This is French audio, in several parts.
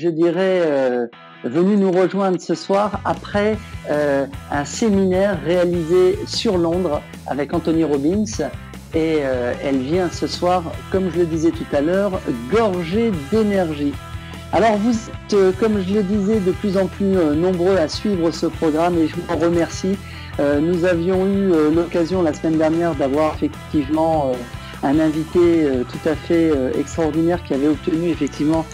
je dirais, venus nous rejoindre ce soir après un séminaire réalisé sur Londres avec Anthony Robbins. Et elle vient ce soir, comme je le disais tout à l'heure, gorgée d'énergie. Alors vous êtes, comme je le disais, de plus en plus nombreux à suivre ce programme et je vous en remercie. Nous avions eu l'occasion la semaine dernière d'avoir effectivement un invité tout à fait extraordinaire qui avait obtenu effectivement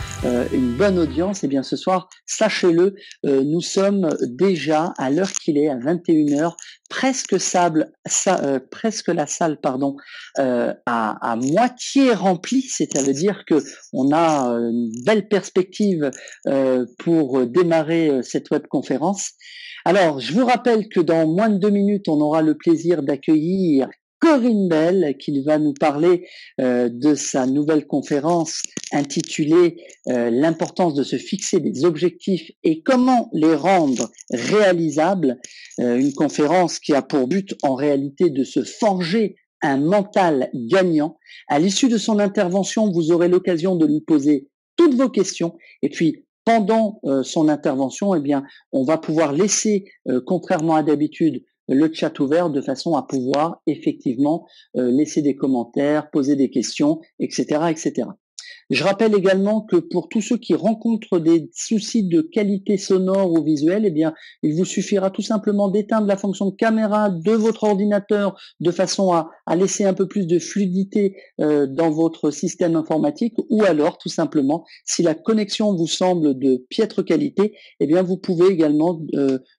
une bonne audience. Et bien ce soir, sachez-le, nous sommes déjà à l'heure qu'il est, à 21h, presque la salle, à moitié remplie, c'est-à-dire que on a une belle perspective pour démarrer cette webconférence. Alors, je vous rappelle que dans moins de 2 minutes, on aura le plaisir d'accueillir Corinne Bell, qui va nous parler de sa nouvelle conférence intitulée « L'importance de se fixer des objectifs et comment les rendre réalisables ». Une conférence qui a pour but en réalité de se forger un mental gagnant. À l'issue de son intervention, vous aurez l'occasion de lui poser toutes vos questions et puis pendant son intervention, eh bien, on va pouvoir laisser, contrairement à d'habitude, le chat ouvert de façon à pouvoir effectivement laisser des commentaires, poser des questions, etc., etc. Je rappelle également que pour tous ceux qui rencontrent des soucis de qualité sonore ou visuelle, eh bien, il vous suffira tout simplement d'éteindre la fonction caméra de votre ordinateur de façon à laisser un peu plus de fluidité dans votre système informatique, ou alors tout simplement, si la connexion vous semble de piètre qualité, eh bien, vous pouvez également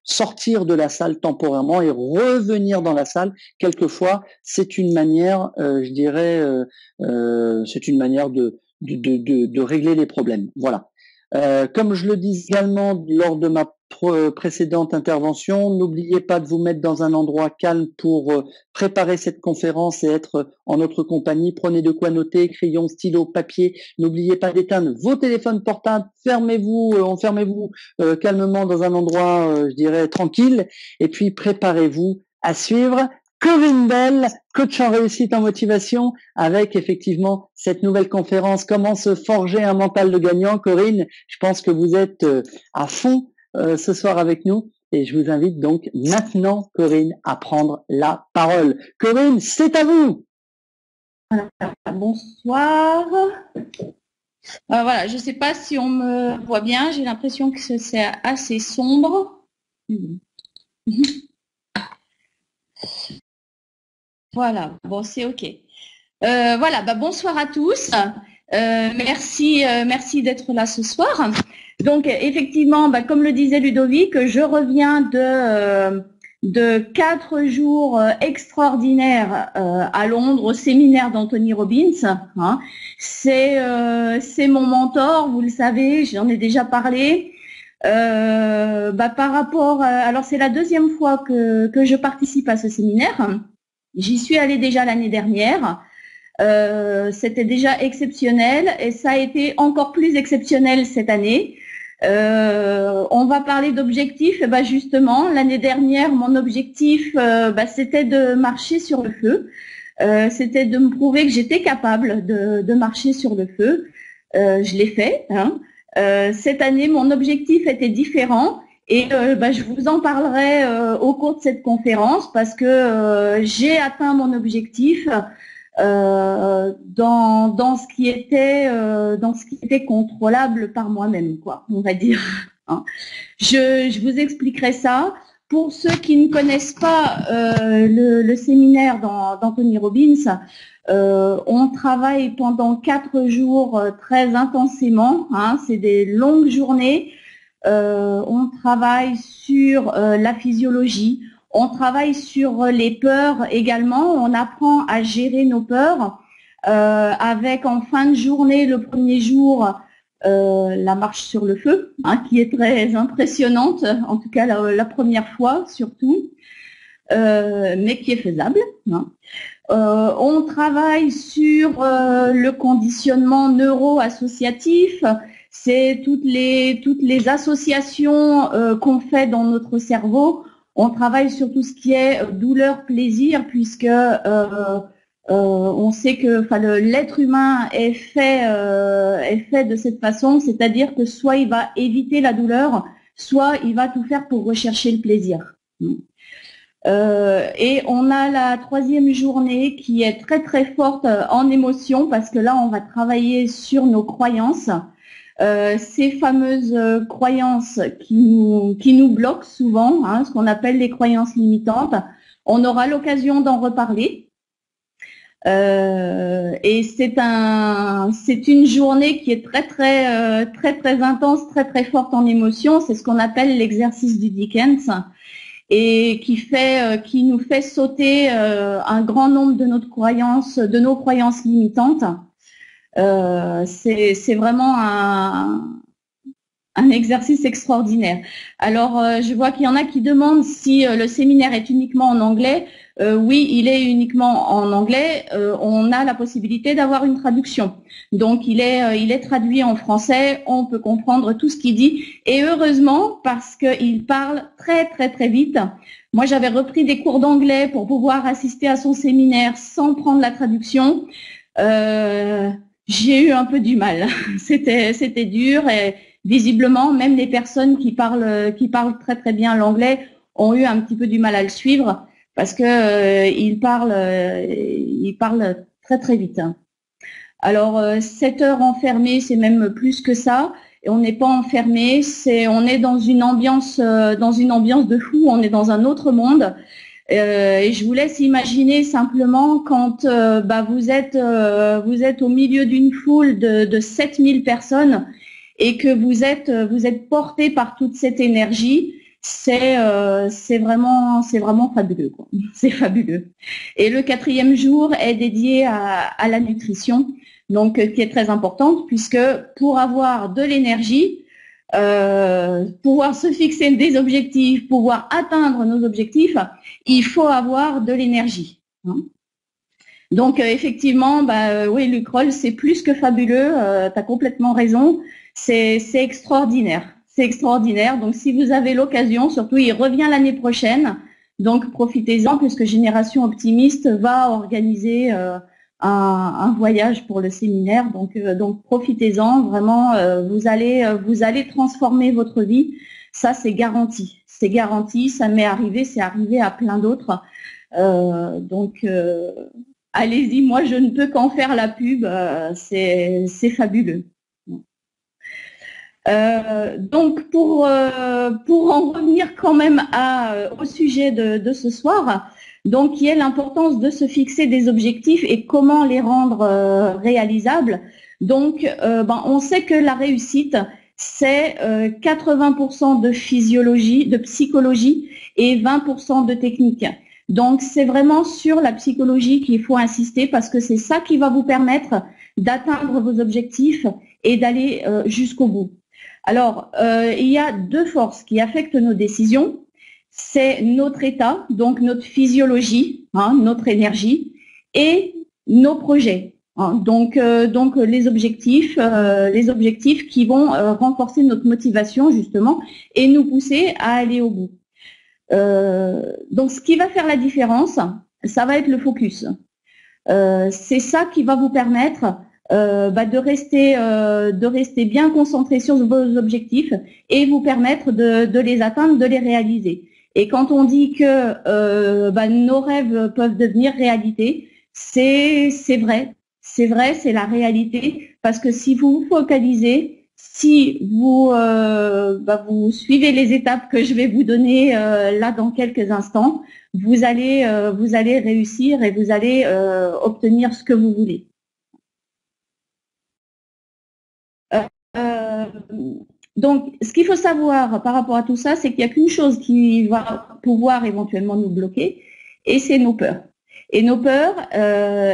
sortir de la salle temporairement et revenir dans la salle. Quelquefois, c'est une manière, je dirais, c'est une manière de régler les problèmes. Voilà. Comme je le dis également lors de ma précédente intervention, n'oubliez pas de vous mettre dans un endroit calme pour préparer cette conférence et être en notre compagnie. Prenez de quoi noter, crayon, stylo, papier. N'oubliez pas d'éteindre vos téléphones portables. Fermez-vous, enfermez-vous calmement dans un endroit, je dirais, tranquille. Et puis, préparez-vous à suivre Corinne Bell, coach en réussite en motivation, avec effectivement cette nouvelle conférence « Comment se forger un mental de gagnant ». Corinne, je pense que vous êtes à fond ce soir avec nous et je vous invite donc maintenant, Corinne, à prendre la parole. Corinne, c'est à vous. Bonsoir. Voilà, je ne sais pas si on me voit bien, j'ai l'impression que c'est assez sombre. Voilà, bon, c'est OK. Voilà, bah, bonsoir à tous. Merci d'être là ce soir. Donc, effectivement, bah, comme le disait Ludovic, je reviens de 4 jours extraordinaires à Londres, au séminaire d'Anthony Robbins. Hein. C'est mon mentor, vous le savez, j'en ai déjà parlé. Bah, par rapport, alors c'est la deuxième fois que je participe à ce séminaire. J'y suis allée déjà l'année dernière, c'était déjà exceptionnel et ça a été encore plus exceptionnel cette année. On va parler d'objectifs, et bah justement l'année dernière mon objectif c'était de marcher sur le feu, c'était de me prouver que j'étais capable de marcher sur le feu, je l'ai fait. Hein. Cette année mon objectif était différent. Et je vous en parlerai au cours de cette conférence parce que j'ai atteint mon objectif dans ce qui était contrôlable par moi-même, quoi, on va dire. Hein. Je vous expliquerai ça. Pour ceux qui ne connaissent pas le séminaire d'Anthony Robbins, on travaille pendant 4 jours très intensément. Hein, c'est des longues journées. On travaille sur la physiologie, on travaille sur les peurs également, on apprend à gérer nos peurs avec en fin de journée, le premier jour, la marche sur le feu, hein, qui est très impressionnante, en tout cas la première fois surtout, mais qui est faisable. Hein. On travaille sur le conditionnement neuro-associatif. C'est toutes les associations qu'on fait dans notre cerveau. On travaille sur tout ce qui est douleur, plaisir, puisque On sait que l'être humain est fait de cette façon, c'est-à-dire que soit il va éviter la douleur, soit il va tout faire pour rechercher le plaisir. Et on a la troisième journée qui est très très forte en émotion, parce que là on va travailler sur nos croyances, ces fameuses croyances qui nous bloquent souvent, hein, ce qu'on appelle les croyances limitantes. On aura l'occasion d'en reparler. Et c'est une journée qui est très intense, très forte en émotion. C'est ce qu'on appelle l'exercice du Dickens, et qui nous fait sauter un grand nombre de nos croyances limitantes. C'est vraiment un exercice extraordinaire. Alors, je vois qu'il y en a qui demandent si le séminaire est uniquement en anglais. Oui, il est uniquement en anglais. On a la possibilité d'avoir une traduction. Donc, il est traduit en français. On peut comprendre tout ce qu'il dit. Et heureusement, parce qu'il parle très vite. Moi, j'avais repris des cours d'anglais pour pouvoir assister à son séminaire sans prendre la traduction. J'ai eu un peu du mal. C'était dur, et visiblement, même les personnes qui parlent très bien l'anglais ont eu un petit peu du mal à le suivre, parce que ils parlent très vite. Alors 7 heures enfermées, c'est même plus que ça. Et on n'est pas enfermé, on est dans une ambiance de fou. On est dans un autre monde. Et je vous laisse imaginer simplement quand vous êtes au milieu d'une foule de 7000 personnes. Et que vous êtes porté par toute cette énergie, c'est vraiment fabuleux, quoi. C'est fabuleux. Et le quatrième jour est dédié à la nutrition, donc qui est très importante, puisque pour avoir de l'énergie, pouvoir se fixer des objectifs, pouvoir atteindre nos objectifs, il faut avoir de l'énergie. Hein. Donc effectivement, oui, Lucrol, c'est plus que fabuleux, tu as complètement raison. C'est extraordinaire, c'est extraordinaire. Donc, si vous avez l'occasion, surtout, il revient l'année prochaine. Donc, profitez-en, puisque Génération Optimiste va organiser un voyage pour le séminaire. Donc profitez-en. Vraiment, vous allez transformer votre vie. Ça, c'est garanti. C'est garanti. Ça m'est arrivé. C'est arrivé à plein d'autres. Donc, allez-y. Moi, je ne peux qu'en faire la pub. C'est fabuleux. Donc pour en revenir quand même au sujet de ce soir, donc qui est l'importance de se fixer des objectifs et comment les rendre réalisables. Donc on sait que la réussite, c'est 80% de physiologie, de psychologie et 20% de technique. Donc c'est vraiment sur la psychologie qu'il faut insister, parce que c'est ça qui va vous permettre d'atteindre vos objectifs et d'aller jusqu'au bout. Alors, il y a deux forces qui affectent nos décisions. C'est notre état, donc notre physiologie, hein, notre énergie, et nos projets. Hein, donc les objectifs qui vont renforcer notre motivation, justement, et nous pousser à aller au bout. Donc, ce qui va faire la différence, ça va être le focus. C'est ça qui va vous permettre de rester bien concentré sur vos objectifs et vous permettre de les atteindre, de les réaliser. Et quand on dit que nos rêves peuvent devenir réalité, c'est vrai, c'est la réalité, parce que si vous vous focalisez, si vous vous suivez les étapes que je vais vous donner là dans quelques instants, vous allez réussir et vous allez obtenir ce que vous voulez. Donc, ce qu'il faut savoir par rapport à tout ça, c'est qu'il n'y a qu'une chose qui va pouvoir éventuellement nous bloquer, et c'est nos peurs. Et nos peurs,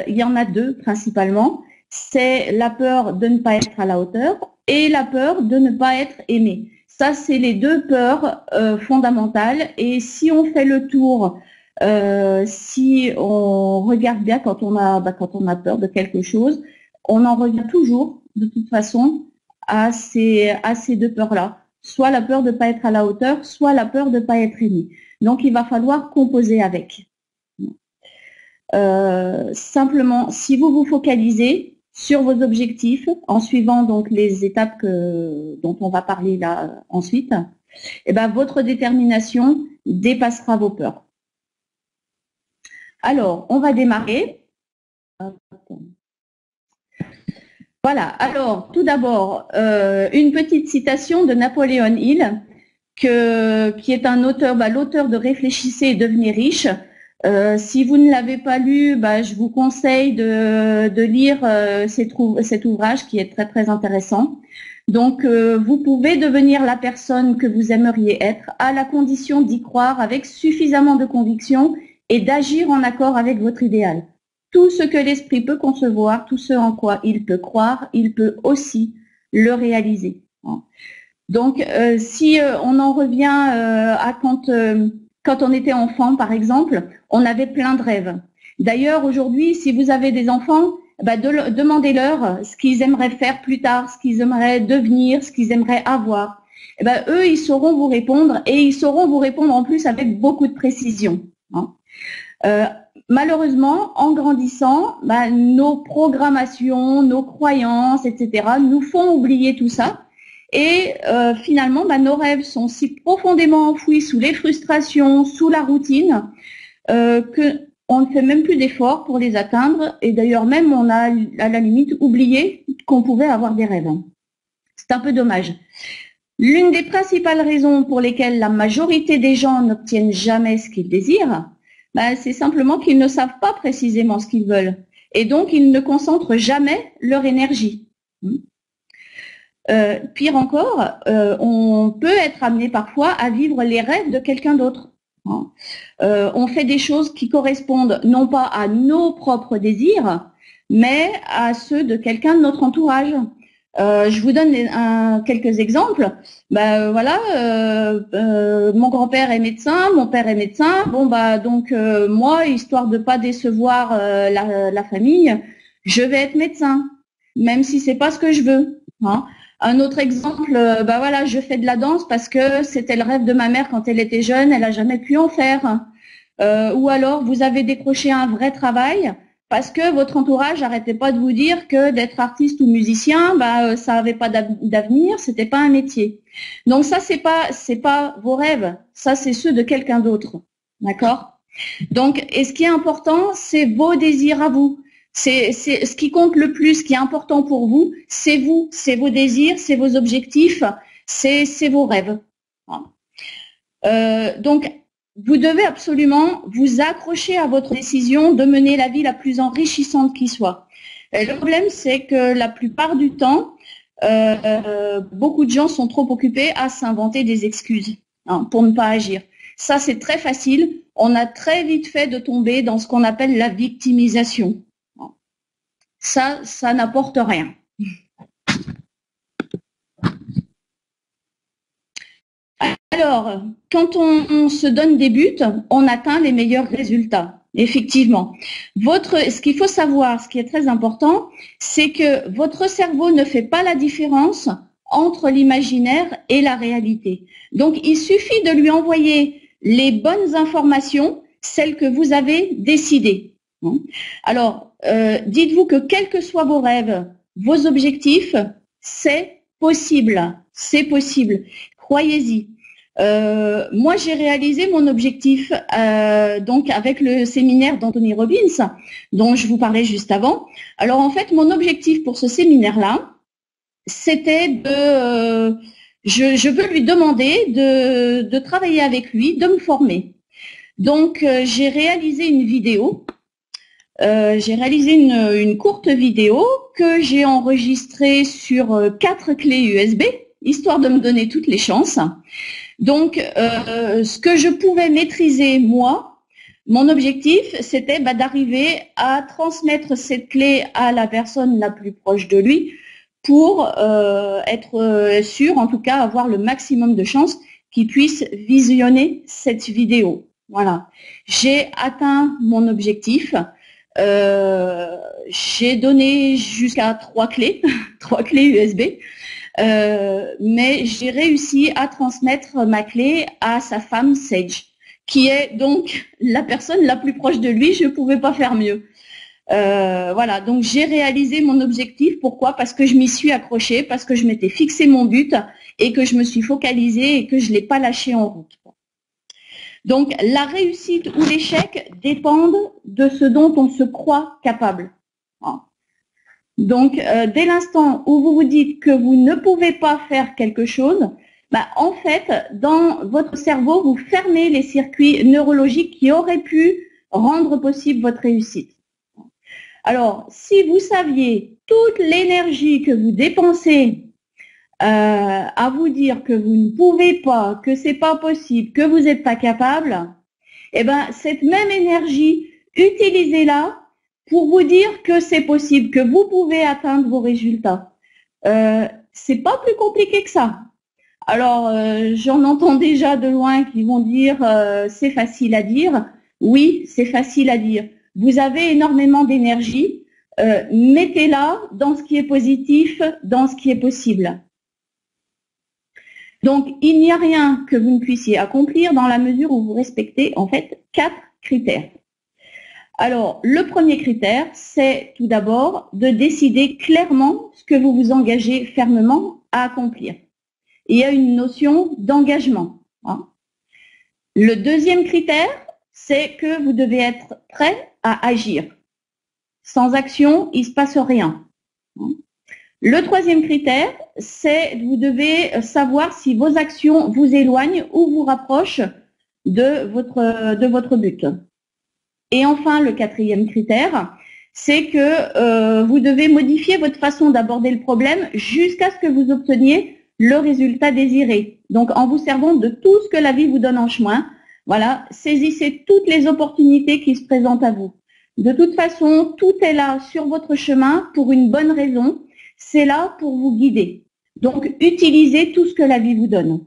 il y en a deux principalement. C'est la peur de ne pas être à la hauteur et la peur de ne pas être aimé. Ça, c'est les deux peurs fondamentales. Et si on fait le tour, si on regarde bien quand on a peur de quelque chose, on en revient toujours, de toute façon, à ces deux peurs-là. Soit la peur de ne pas être à la hauteur, soit la peur de ne pas être aimé. Donc, il va falloir composer avec. Simplement, si vous vous focalisez sur vos objectifs en suivant donc les étapes dont on va parler là ensuite, eh ben, votre détermination dépassera vos peurs. Alors, on va démarrer. Voilà, alors tout d'abord, une petite citation de Napoléon Hill, qui est un auteur, l'auteur de Réfléchissez et devenez riche. Si vous ne l'avez pas lu, je vous conseille de lire cet ouvrage qui est très très intéressant. Donc, vous pouvez devenir la personne que vous aimeriez être à la condition d'y croire avec suffisamment de conviction et d'agir en accord avec votre idéal. Tout ce que l'esprit peut concevoir, tout ce en quoi il peut croire, il peut aussi le réaliser. Donc, si on en revient à quand on était enfant, par exemple, on avait plein de rêves. D'ailleurs, aujourd'hui, si vous avez des enfants, demandez-leur ce qu'ils aimeraient faire plus tard, ce qu'ils aimeraient devenir, ce qu'ils aimeraient avoir. Et eux, ils sauront vous répondre et ils sauront vous répondre en plus avec beaucoup de précision. Malheureusement, en grandissant, nos programmations, nos croyances, etc., nous font oublier tout ça. Et finalement, nos rêves sont si profondément enfouis sous les frustrations, sous la routine, que on ne fait même plus d'efforts pour les atteindre, et d'ailleurs même on a à la limite oublié qu'on pouvait avoir des rêves. C'est un peu dommage. L'une des principales raisons pour lesquelles la majorité des gens n'obtiennent jamais ce qu'ils désirent, c'est simplement qu'ils ne savent pas précisément ce qu'ils veulent, et donc ils ne concentrent jamais leur énergie. Pire encore, on peut être amené parfois à vivre les rêves de quelqu'un d'autre. On fait des choses qui correspondent non pas à nos propres désirs, mais à ceux de quelqu'un de notre entourage. Je vous donne quelques exemples. Mon grand-père est médecin, mon père est médecin. Bon, donc moi, histoire de pas décevoir la famille, je vais être médecin, même si c'est pas ce que je veux. Un autre exemple, je fais de la danse parce que c'était le rêve de ma mère quand elle était jeune, elle n'a jamais pu en faire. Ou alors, vous avez décroché un vrai travail parce que votre entourage n'arrêtait pas de vous dire que d'être artiste ou musicien, ça n'avait pas d'avenir, c'était pas un métier. Donc ça, c'est pas vos rêves, ça c'est ceux de quelqu'un d'autre, d'accord? Donc, et ce qui est important, c'est vos désirs à vous. C'est ce qui compte le plus, ce qui est important pour vous, c'est vos désirs, c'est vos objectifs, c'est vos rêves. Donc, vous devez absolument vous accrocher à votre décision de mener la vie la plus enrichissante qui soit. Et le problème, c'est que la plupart du temps, beaucoup de gens sont trop occupés à s'inventer des excuses pour ne pas agir. Ça, c'est très facile. On a très vite fait de tomber dans ce qu'on appelle la victimisation. Ça n'apporte rien. Alors, quand on se donne des buts, on atteint les meilleurs résultats, effectivement. Ce qu'il faut savoir, ce qui est très important, c'est que votre cerveau ne fait pas la différence entre l'imaginaire et la réalité. Donc, il suffit de lui envoyer les bonnes informations, celles que vous avez décidées. Alors, dites-vous que quels que soient vos rêves, vos objectifs, c'est possible. C'est possible. Croyez-y. Moi, j'ai réalisé mon objectif donc avec le séminaire d'Anthony Robbins, dont je vous parlais juste avant. Alors, en fait, mon objectif pour ce séminaire-là, c'était de... je veux lui demander de travailler avec lui, de me former. Donc, j'ai réalisé une vidéo. J'ai réalisé une courte vidéo que j'ai enregistrée sur 4 clés USB, histoire de me donner toutes les chances. Donc, ce que je pouvais maîtriser, moi, mon objectif, c'était d'arriver à transmettre cette clé à la personne la plus proche de lui pour être sûr, en tout cas, avoir le maximum de chances qu'il puisse visionner cette vidéo. Voilà, j'ai atteint mon objectif. J'ai donné jusqu'à 3 clés USB, mais j'ai réussi à transmettre ma clé à sa femme Sage, qui est donc la personne la plus proche de lui, je ne pouvais pas faire mieux. Voilà, donc j'ai réalisé mon objectif. Pourquoi? Parce que je m'y suis accrochée, parce que je m'étais fixé mon but et que je me suis focalisée et que je ne l'ai pas lâché en route. Donc la réussite ou l'échec dépendent de ce dont on se croit capable. Donc dès l'instant où vous vous dites que vous ne pouvez pas faire quelque chose, bah, en fait, dans votre cerveau, vous fermez les circuits neurologiques qui auraient pu rendre possible votre réussite. Alors, si vous saviez toute l'énergie que vous dépensez à vous dire que vous ne pouvez pas, que c'est pas possible, que vous n'êtes pas capable, eh ben cette même énergie, utilisez-la pour vous dire que c'est possible, que vous pouvez atteindre vos résultats. C'est pas plus compliqué que ça. Alors, j'en entends déjà de loin qui vont dire c'est facile à dire. Oui, c'est facile à dire. Vous avez énormément d'énergie, mettez-la dans ce qui est positif, dans ce qui est possible. Donc, il n'y a rien que vous ne puissiez accomplir dans la mesure où vous respectez, en fait, 4 critères. Alors, le premier critère, c'est tout d'abord de décider clairement ce que vous vous engagez fermement à accomplir. Il y a une notion d'engagement. Le deuxième critère, c'est que vous devez être prêt à agir. Sans action, il ne se passe rien. Le troisième critère, c'est que vous devez savoir si vos actions vous éloignent ou vous rapprochent de votre but. Et enfin, le quatrième critère, c'est que vous devez modifier votre façon d'aborder le problème jusqu'à ce que vous obteniez le résultat désiré. Donc, en vous servant de tout ce que la vie vous donne en chemin, voilà, saisissez toutes les opportunités qui se présentent à vous. De toute façon, tout est là sur votre chemin pour une bonne raison. C'est là pour vous guider. Donc, utilisez tout ce que la vie vous donne.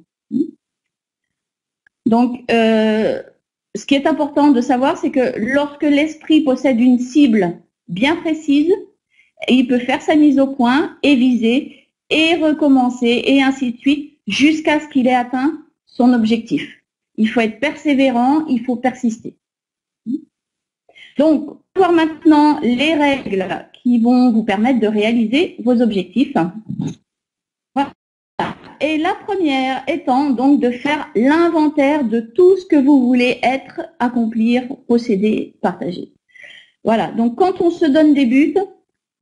Donc, ce qui est important de savoir, c'est que lorsque l'esprit possède une cible bien précise, il peut faire sa mise au point et viser et recommencer et ainsi de suite jusqu'à ce qu'il ait atteint son objectif. Il faut être persévérant, il faut persister. Donc, on va voir maintenant les règles qui vont vous permettre de réaliser vos objectifs. Voilà. Et la première étant donc de faire l'inventaire de tout ce que vous voulez être, accomplir, posséder, partager. Voilà, donc quand on se donne des buts,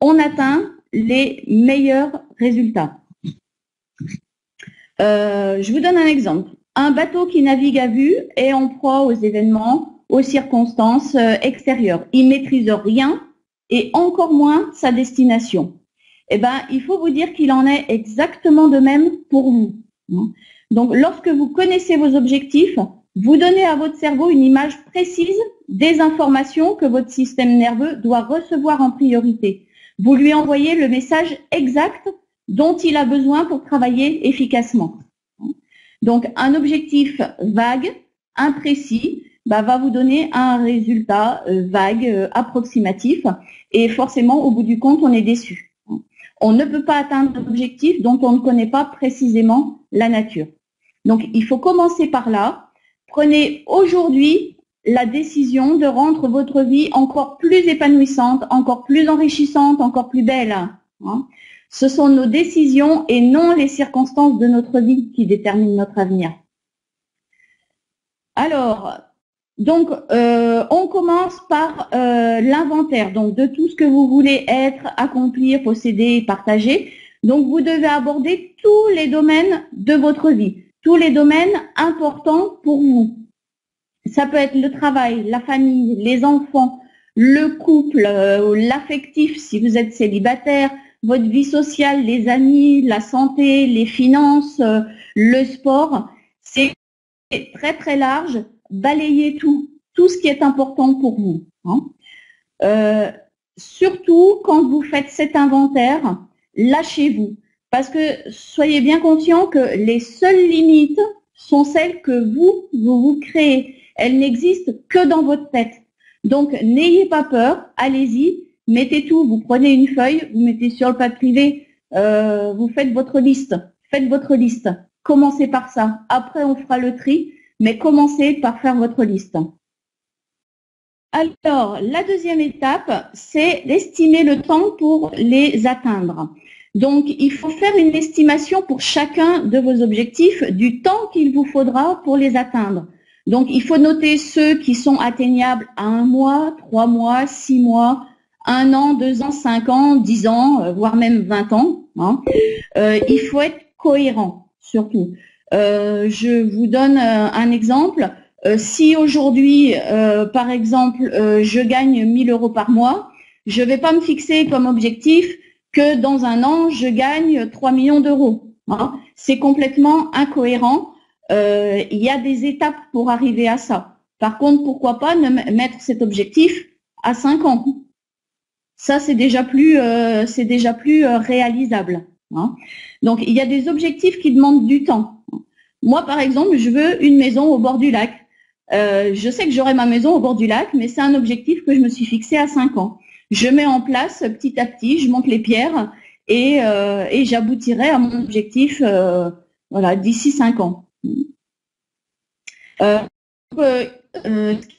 on atteint les meilleurs résultats. Je vous donne un exemple. Un bateau qui navigue à vue est en proie aux événements, aux circonstances extérieures. Il ne maîtrise rien et encore moins sa destination. Eh ben, il faut vous dire qu'il en est exactement de même pour vous. Donc, lorsque vous connaissez vos objectifs, vous donnez à votre cerveau une image précise des informations que votre système nerveux doit recevoir en priorité. Vous lui envoyez le message exact dont il a besoin pour travailler efficacement. Donc, un objectif vague, imprécis, bah, va vous donner un résultat vague, approximatif. Et forcément, au bout du compte, on est déçu. On ne peut pas atteindre un objectif dont on ne connaît pas précisément la nature. Donc, il faut commencer par là. Prenez aujourd'hui la décision de rendre votre vie encore plus épanouissante, encore plus enrichissante, encore plus belle. Ce sont nos décisions et non les circonstances de notre vie qui déterminent notre avenir. Alors, donc, on commence par l'inventaire, donc de tout ce que vous voulez être, accomplir, posséder, partager. Donc, vous devez aborder tous les domaines de votre vie, tous les domaines importants pour vous. Ça peut être le travail, la famille, les enfants, le couple, l'affectif si vous êtes célibataire, votre vie sociale, les amis, la santé, les finances, le sport. C'est très très large. Balayez tout ce qui est important pour vous. Surtout quand vous faites cet inventaire, lâchez-vous. Parce que soyez bien conscient que les seules limites sont celles que vous créez. Elles n'existent que dans votre tête. Donc n'ayez pas peur, allez-y. Mettez tout, vous prenez une feuille, vous mettez sur le papier privé, vous faites votre liste. Commencez par ça. Après, on fera le tri, mais commencez par faire votre liste. Alors, la deuxième étape, c'est d'estimer le temps pour les atteindre. Donc, il faut faire une estimation pour chacun de vos objectifs du temps qu'il vous faudra pour les atteindre. Donc, il faut noter ceux qui sont atteignables à 1 mois, 3 mois, 6 mois, 1 an, 2 ans, 5 ans, 10 ans, voire même 20 ans. Hein. Il faut être cohérent, surtout. Je vous donne un exemple. Si aujourd'hui, par exemple, je gagne 1 000 euros par mois, je ne vais pas me fixer comme objectif que dans un an, je gagne 3 millions d'euros. Hein. C'est complètement incohérent. Il y a des étapes pour arriver à ça. Par contre, pourquoi pas mettre cet objectif à 5 ans. Ça, c'est déjà plus, réalisable. Hein. Donc, il y a des objectifs qui demandent du temps. Moi, par exemple, je veux une maison au bord du lac. Je sais que j'aurai ma maison au bord du lac, mais c'est un objectif que je me suis fixé à 5 ans. Je mets en place petit à petit, je monte les pierres et j'aboutirai à mon objectif voilà, d'ici 5 ans. Ce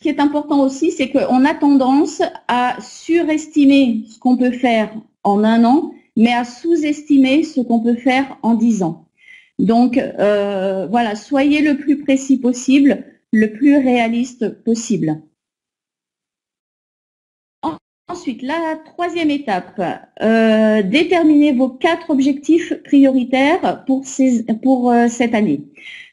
qui est important aussi, c'est qu'on a tendance à surestimer ce qu'on peut faire en 1 an, mais à sous-estimer ce qu'on peut faire en 10 ans. Donc, voilà, soyez le plus précis possible, le plus réaliste possible. Ensuite, la troisième étape, déterminez vos 4 objectifs prioritaires pour cette année.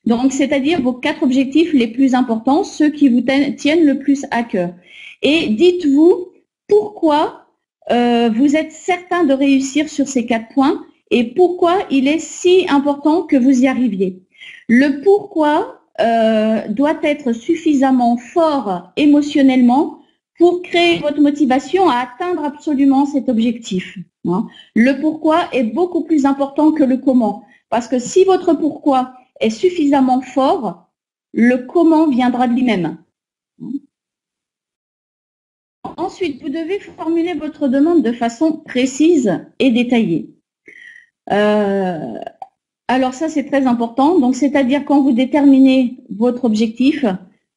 Donc, c'est-à-dire vos 4 objectifs les plus importants, ceux qui vous tiennent le plus à cœur. Et dites-vous pourquoi vous êtes certain de réussir sur ces 4 points et pourquoi il est si important que vous y arriviez. Le pourquoi doit être suffisamment fort émotionnellement pour créer votre motivation à atteindre absolument cet objectif. Hein. Le pourquoi est beaucoup plus important que le comment. Parce que si votre pourquoi est suffisamment fort, le comment viendra de lui-même. Ensuite, vous devez formuler votre demande de façon précise et détaillée. Alors ça, c'est très important. Donc, c'est-à-dire quand vous déterminez votre objectif,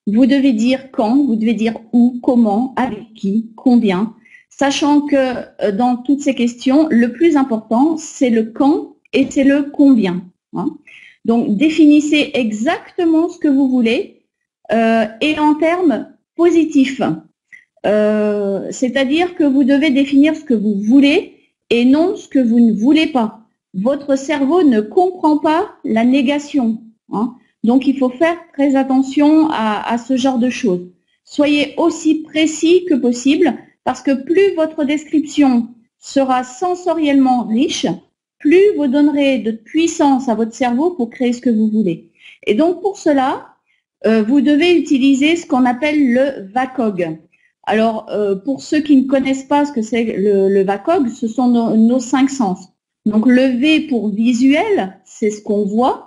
vous devez dire quand, vous devez dire où, comment, avec qui, combien, sachant que dans toutes ces questions, le plus important, c'est le quand et c'est le combien. Hein. Donc, définissez exactement ce que vous voulez et en termes positifs. C'est-à-dire que vous devez définir ce que vous voulez et non ce que vous ne voulez pas. Votre cerveau ne comprend pas la négation. Hein. Donc, il faut faire très attention à ce genre de choses. Soyez aussi précis que possible parce que plus votre description sera sensoriellement riche, plus vous donnerez de puissance à votre cerveau pour créer ce que vous voulez. Et donc, pour cela, vous devez utiliser ce qu'on appelle le VAKOG. Alors, pour ceux qui ne connaissent pas ce que c'est le VAKOG, ce sont nos 5 sens. Donc, le V pour visuel, c'est ce qu'on voit.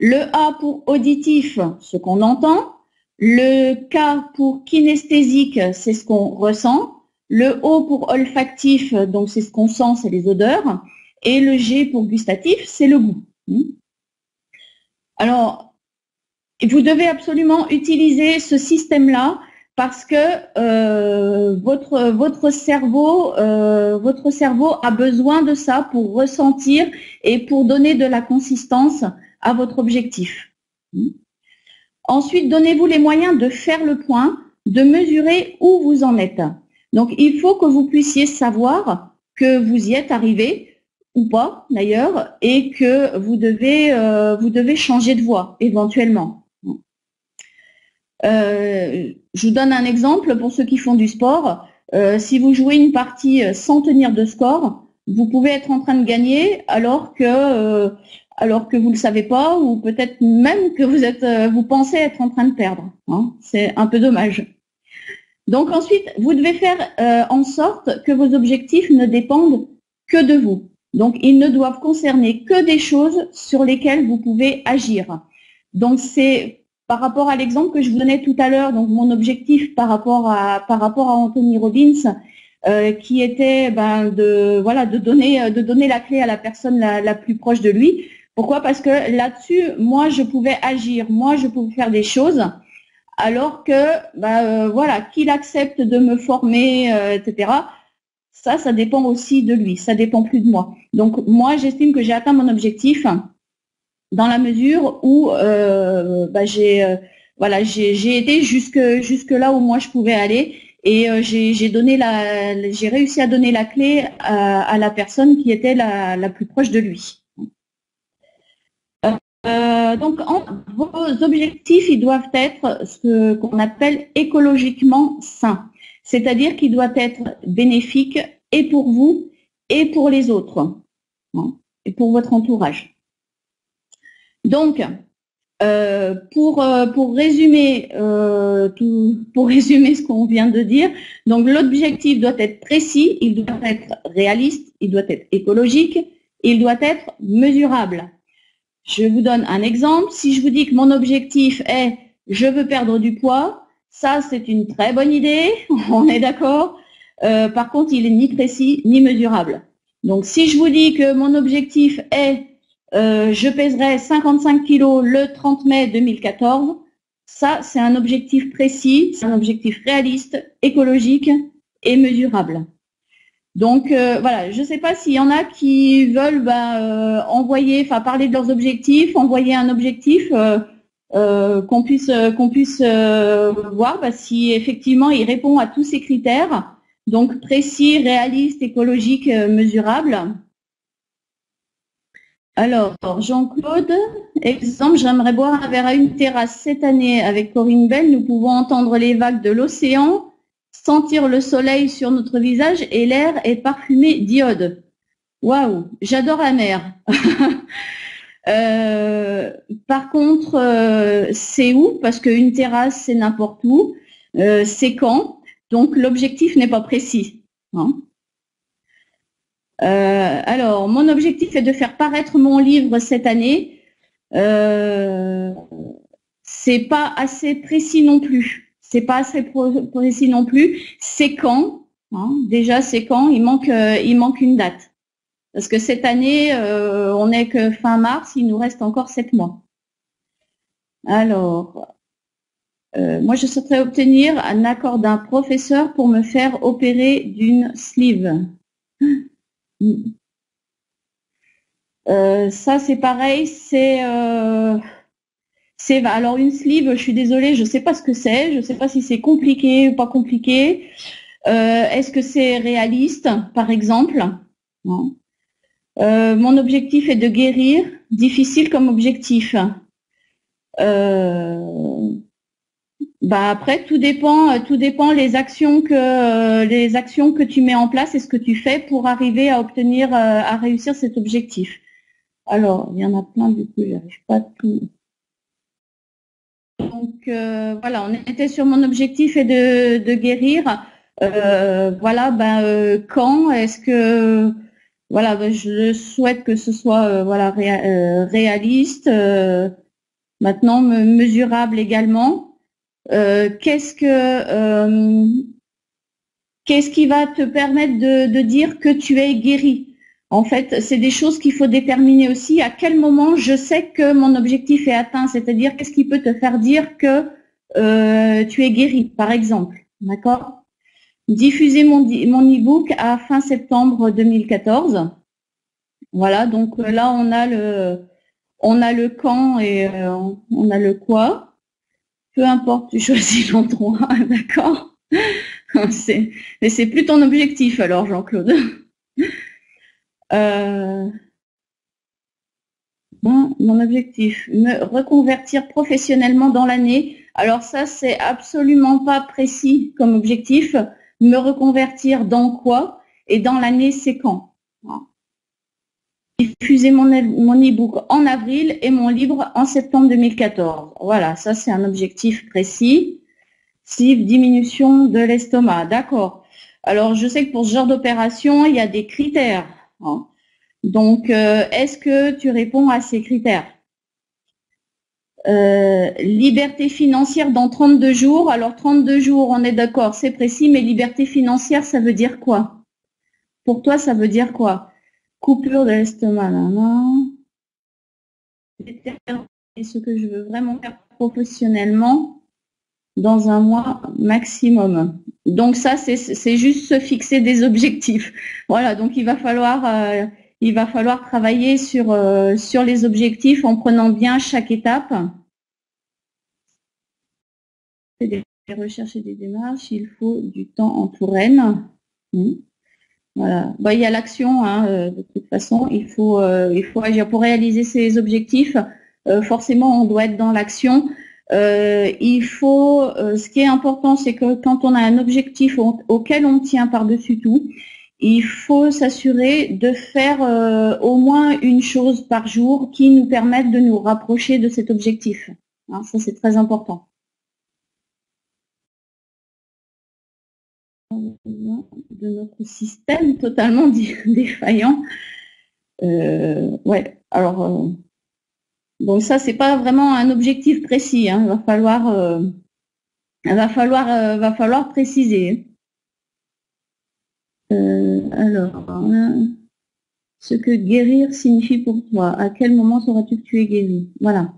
Le A pour auditif, ce qu'on entend. Le K pour kinesthésique, c'est ce qu'on ressent. Le O pour olfactif, donc c'est ce qu'on sent, c'est les odeurs. Et le G pour gustatif, c'est le goût. Alors, vous devez absolument utiliser ce système-là parce que votre cerveau a besoin de ça pour ressentir et pour donner de la consistance à votre objectif. Ensuite, donnez-vous les moyens de faire le point, de mesurer où vous en êtes. Donc, il faut que vous puissiez savoir que vous y êtes arrivé ou pas d'ailleurs et que vous devez changer de voie éventuellement. Je vous donne un exemple pour ceux qui font du sport. Si vous jouez une partie sans tenir de score, vous pouvez être en train de gagner alors que vous ne le savez pas ou peut-être même que vous pensez être en train de perdre. Hein. C'est un peu dommage. Donc ensuite, vous devez faire en sorte que vos objectifs ne dépendent que de vous. Donc, ils ne doivent concerner que des choses sur lesquelles vous pouvez agir. Donc, c'est par rapport à l'exemple que je vous donnais tout à l'heure, donc mon objectif par rapport à Anthony Robbins, qui était ben, de donner la clé à la personne la plus proche de lui. Pourquoi? Parce que là-dessus, moi, je pouvais agir, moi, je pouvais faire des choses, alors que, voilà, qu'il accepte de me former, etc., ça dépend aussi de lui, ça dépend plus de moi. Donc, moi, j'estime que j'ai atteint mon objectif dans la mesure où j'ai été jusque là où moi je pouvais aller et j'ai réussi à donner la clé à la personne qui était la plus proche de lui. Donc, vos objectifs, ils doivent être ce qu'on appelle écologiquement sains, c'est-à-dire qu'ils doivent être bénéfiques et pour vous et pour les autres, et pour votre entourage. Donc, pour résumer ce qu'on vient de dire, donc l'objectif doit être précis, il doit être réaliste, il doit être écologique, il doit être mesurable. Je vous donne un exemple. Si je vous dis que mon objectif est « je veux perdre du poids », ça c'est une très bonne idée, on est d'accord. Par contre, il n'est ni précis ni mesurable. Donc si je vous dis que mon objectif est « je pèserai 55 kg le 30 mai 2014 », ça c'est un objectif précis, c'est un objectif réaliste, écologique et mesurable. Donc voilà, je ne sais pas s'il y en a qui veulent parler de leurs objectifs, envoyer un objectif qu'on puisse voir si effectivement il répond à tous ces critères, donc précis, réaliste, écologique, mesurable. Alors Jean-Claude, exemple, j'aimerais boire un verre à une terrasse cette année avec Corinne Bell, nous pouvons entendre les vagues de l'océan, sentir le soleil sur notre visage et l'air est parfumé d'iode. Waouh, j'adore la mer. Par contre, c'est où? Parce qu'une terrasse, c'est n'importe où. C'est quand? Donc, l'objectif n'est pas précis. Hein. Alors, mon objectif est de faire paraître mon livre cette année. C'est pas assez précis non plus. C'est pas assez précis non plus. C'est quand, déjà c'est quand, il manque une date. Parce que cette année, on n'est que fin mars, il nous reste encore 7 mois. Alors, moi je souhaiterais obtenir un accord d'un professeur pour me faire opérer d'une sleeve. Ça c'est pareil, c'est... Alors une sleeve, je suis désolée, je ne sais pas ce que c'est, je ne sais pas si c'est compliqué ou pas compliqué. Est-ce que c'est réaliste, par exemple? Non. Mon objectif est de guérir, difficile comme objectif. Après, tout dépend les actions que tu mets en place et ce que tu fais pour arriver à réussir cet objectif. Alors, il y en a plein, du coup, j'arrive pas à tout. Donc voilà, on était sur mon objectif est de guérir. Quand est-ce que je souhaite que ce soit réaliste, maintenant mesurable également. Qu'est-ce qui va te permettre de dire que tu es guéri? En fait, c'est des choses qu'il faut déterminer aussi. À quel moment je sais que mon objectif est atteint, c'est-à-dire qu'est-ce qui peut te faire dire que tu es guéri, par exemple. D'accord. Diffuser mon e-book à fin septembre 2014. Voilà, donc là on a le quand et on a le quoi. Peu importe, tu choisis l'endroit, d'accord. Mais c'est plus ton objectif alors, Jean-Claude. Mon objectif, me reconvertir professionnellement dans l'année. Alors ça, c'est absolument pas précis comme objectif. Me reconvertir dans quoi? Et dans l'année, c'est quand? Diffuser mon e-book en avril et mon livre en septembre 2014. Voilà, ça c'est un objectif précis. Diminution de l'estomac, d'accord. Alors je sais que pour ce genre d'opération, il y a des critères. Donc, est-ce que tu réponds à ces critères? Liberté financière dans 32 jours. Alors, 32 jours, on est d'accord, c'est précis, mais liberté financière, ça veut dire quoi? Pour toi, ça veut dire quoi? Coupure de l'estomac, déterminer ce que je veux vraiment faire professionnellement dans un mois maximum. Donc ça, c'est juste se fixer des objectifs. Voilà, donc il va falloir travailler sur les objectifs en prenant bien chaque étape. C'est des recherches et des démarches, il faut du temps en Touraine. Voilà. Bah, il y a l'action, hein, de toute façon, il faut agir pour réaliser ses objectifs. Forcément, on doit être dans l'action. Ce qui est important, c'est que quand on a un objectif auquel on tient par-dessus tout, il faut s'assurer de faire au moins une chose par jour qui nous permette de nous rapprocher de cet objectif. Hein, ça, c'est très important. De notre système totalement défaillant. Ouais, alors... donc ça, c'est pas vraiment un objectif précis, hein. Il va falloir préciser. Ce que guérir signifie pour toi, à quel moment sauras-tu que tu es guéri? Voilà.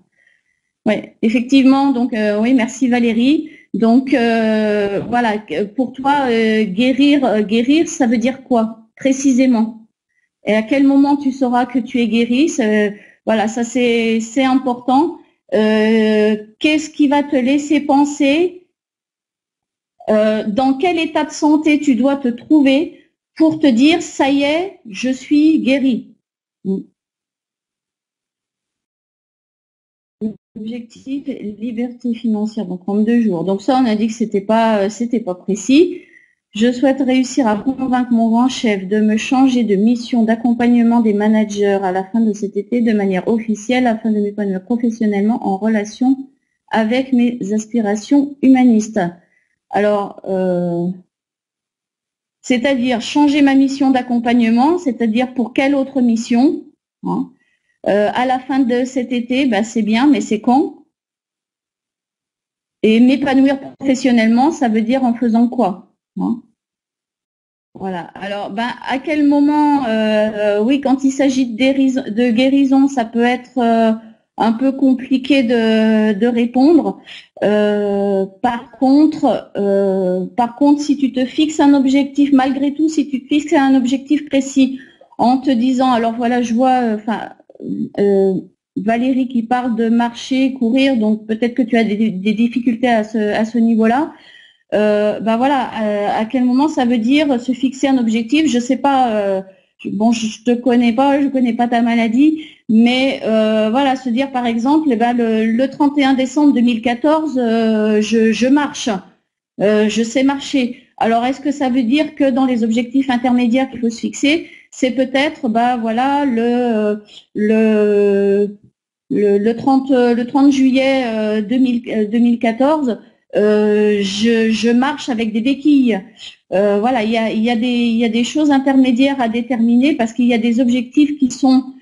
Ouais, effectivement, donc oui, merci Valérie. Donc voilà, pour toi, guérir, ça veut dire quoi précisément? Et à quel moment tu sauras que tu es guéri? Voilà, ça c'est important. Qu'est-ce qui va te laisser penser dans quel état de santé tu dois te trouver pour te dire « ça y est, je suis guéri ». Objectif, liberté financière, donc en 2 jours. Donc ça, on a dit que c'était pas précis. Je souhaite réussir à convaincre mon grand chef de me changer de mission d'accompagnement des managers à la fin de cet été de manière officielle afin de m'épanouir professionnellement en relation avec mes aspirations humanistes. Alors, c'est-à-dire changer ma mission d'accompagnement, c'est-à-dire pour quelle autre mission, hein, à la fin de cet été, bah, c'est bien, mais c'est quand? Et m'épanouir professionnellement, ça veut dire en faisant quoi, hein? Voilà, alors ben, à quel moment, oui, quand il s'agit de guérison, ça peut être un peu compliqué de répondre. Par contre, si tu te fixes un objectif, malgré tout, si tu te fixes un objectif précis en te disant, alors voilà, je vois Valérie qui parle de marcher, courir, donc peut-être que tu as des difficultés à ce niveau-là. Ben voilà, à quel moment ça veut dire se fixer un objectif? Je sais pas, bon, je te connais pas, je connais pas ta maladie, mais voilà, se dire par exemple, eh ben, le 31 décembre 2014, je marche, je sais marcher. Alors, est-ce que ça veut dire que dans les objectifs intermédiaires qu'il faut se fixer, c'est peut-être, bah voilà, le 30 juillet 2014. Je marche avec des béquilles. Voilà, il y a des choses intermédiaires à déterminer parce qu'il y a des objectifs qui sont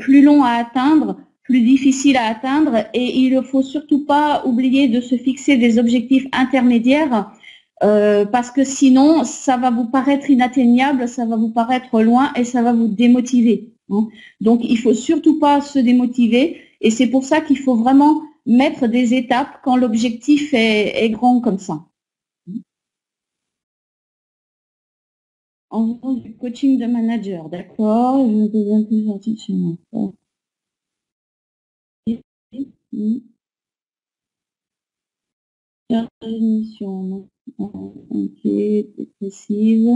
plus longs à atteindre, plus difficiles à atteindre, et il ne faut surtout pas oublier de se fixer des objectifs intermédiaires parce que sinon, ça va vous paraître inatteignable, ça va vous paraître loin et ça va vous démotiver. Hein. Donc, il ne faut surtout pas se démotiver et c'est pour ça qu'il faut vraiment mettre des étapes quand l'objectif est grand comme ça. En faisant du coaching de manager, d'accord, je deviens plus gentil de chez moi. Charge de mission, ok, dépressive.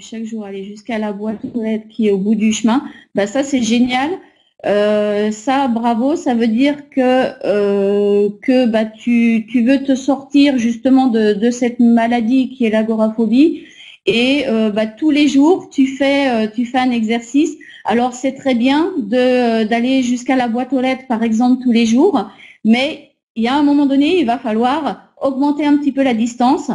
Chaque jour aller jusqu'à la boîte aux lettres qui est au bout du chemin, bah ça c'est génial, ça bravo, ça veut dire que bah, tu veux te sortir justement de cette maladie qui est l'agoraphobie et bah, tous les jours tu fais un exercice. Alors c'est très bien d'aller jusqu'à la boîte aux lettres par exemple tous les jours, mais il y a un moment donné il va falloir augmenter un petit peu la distance.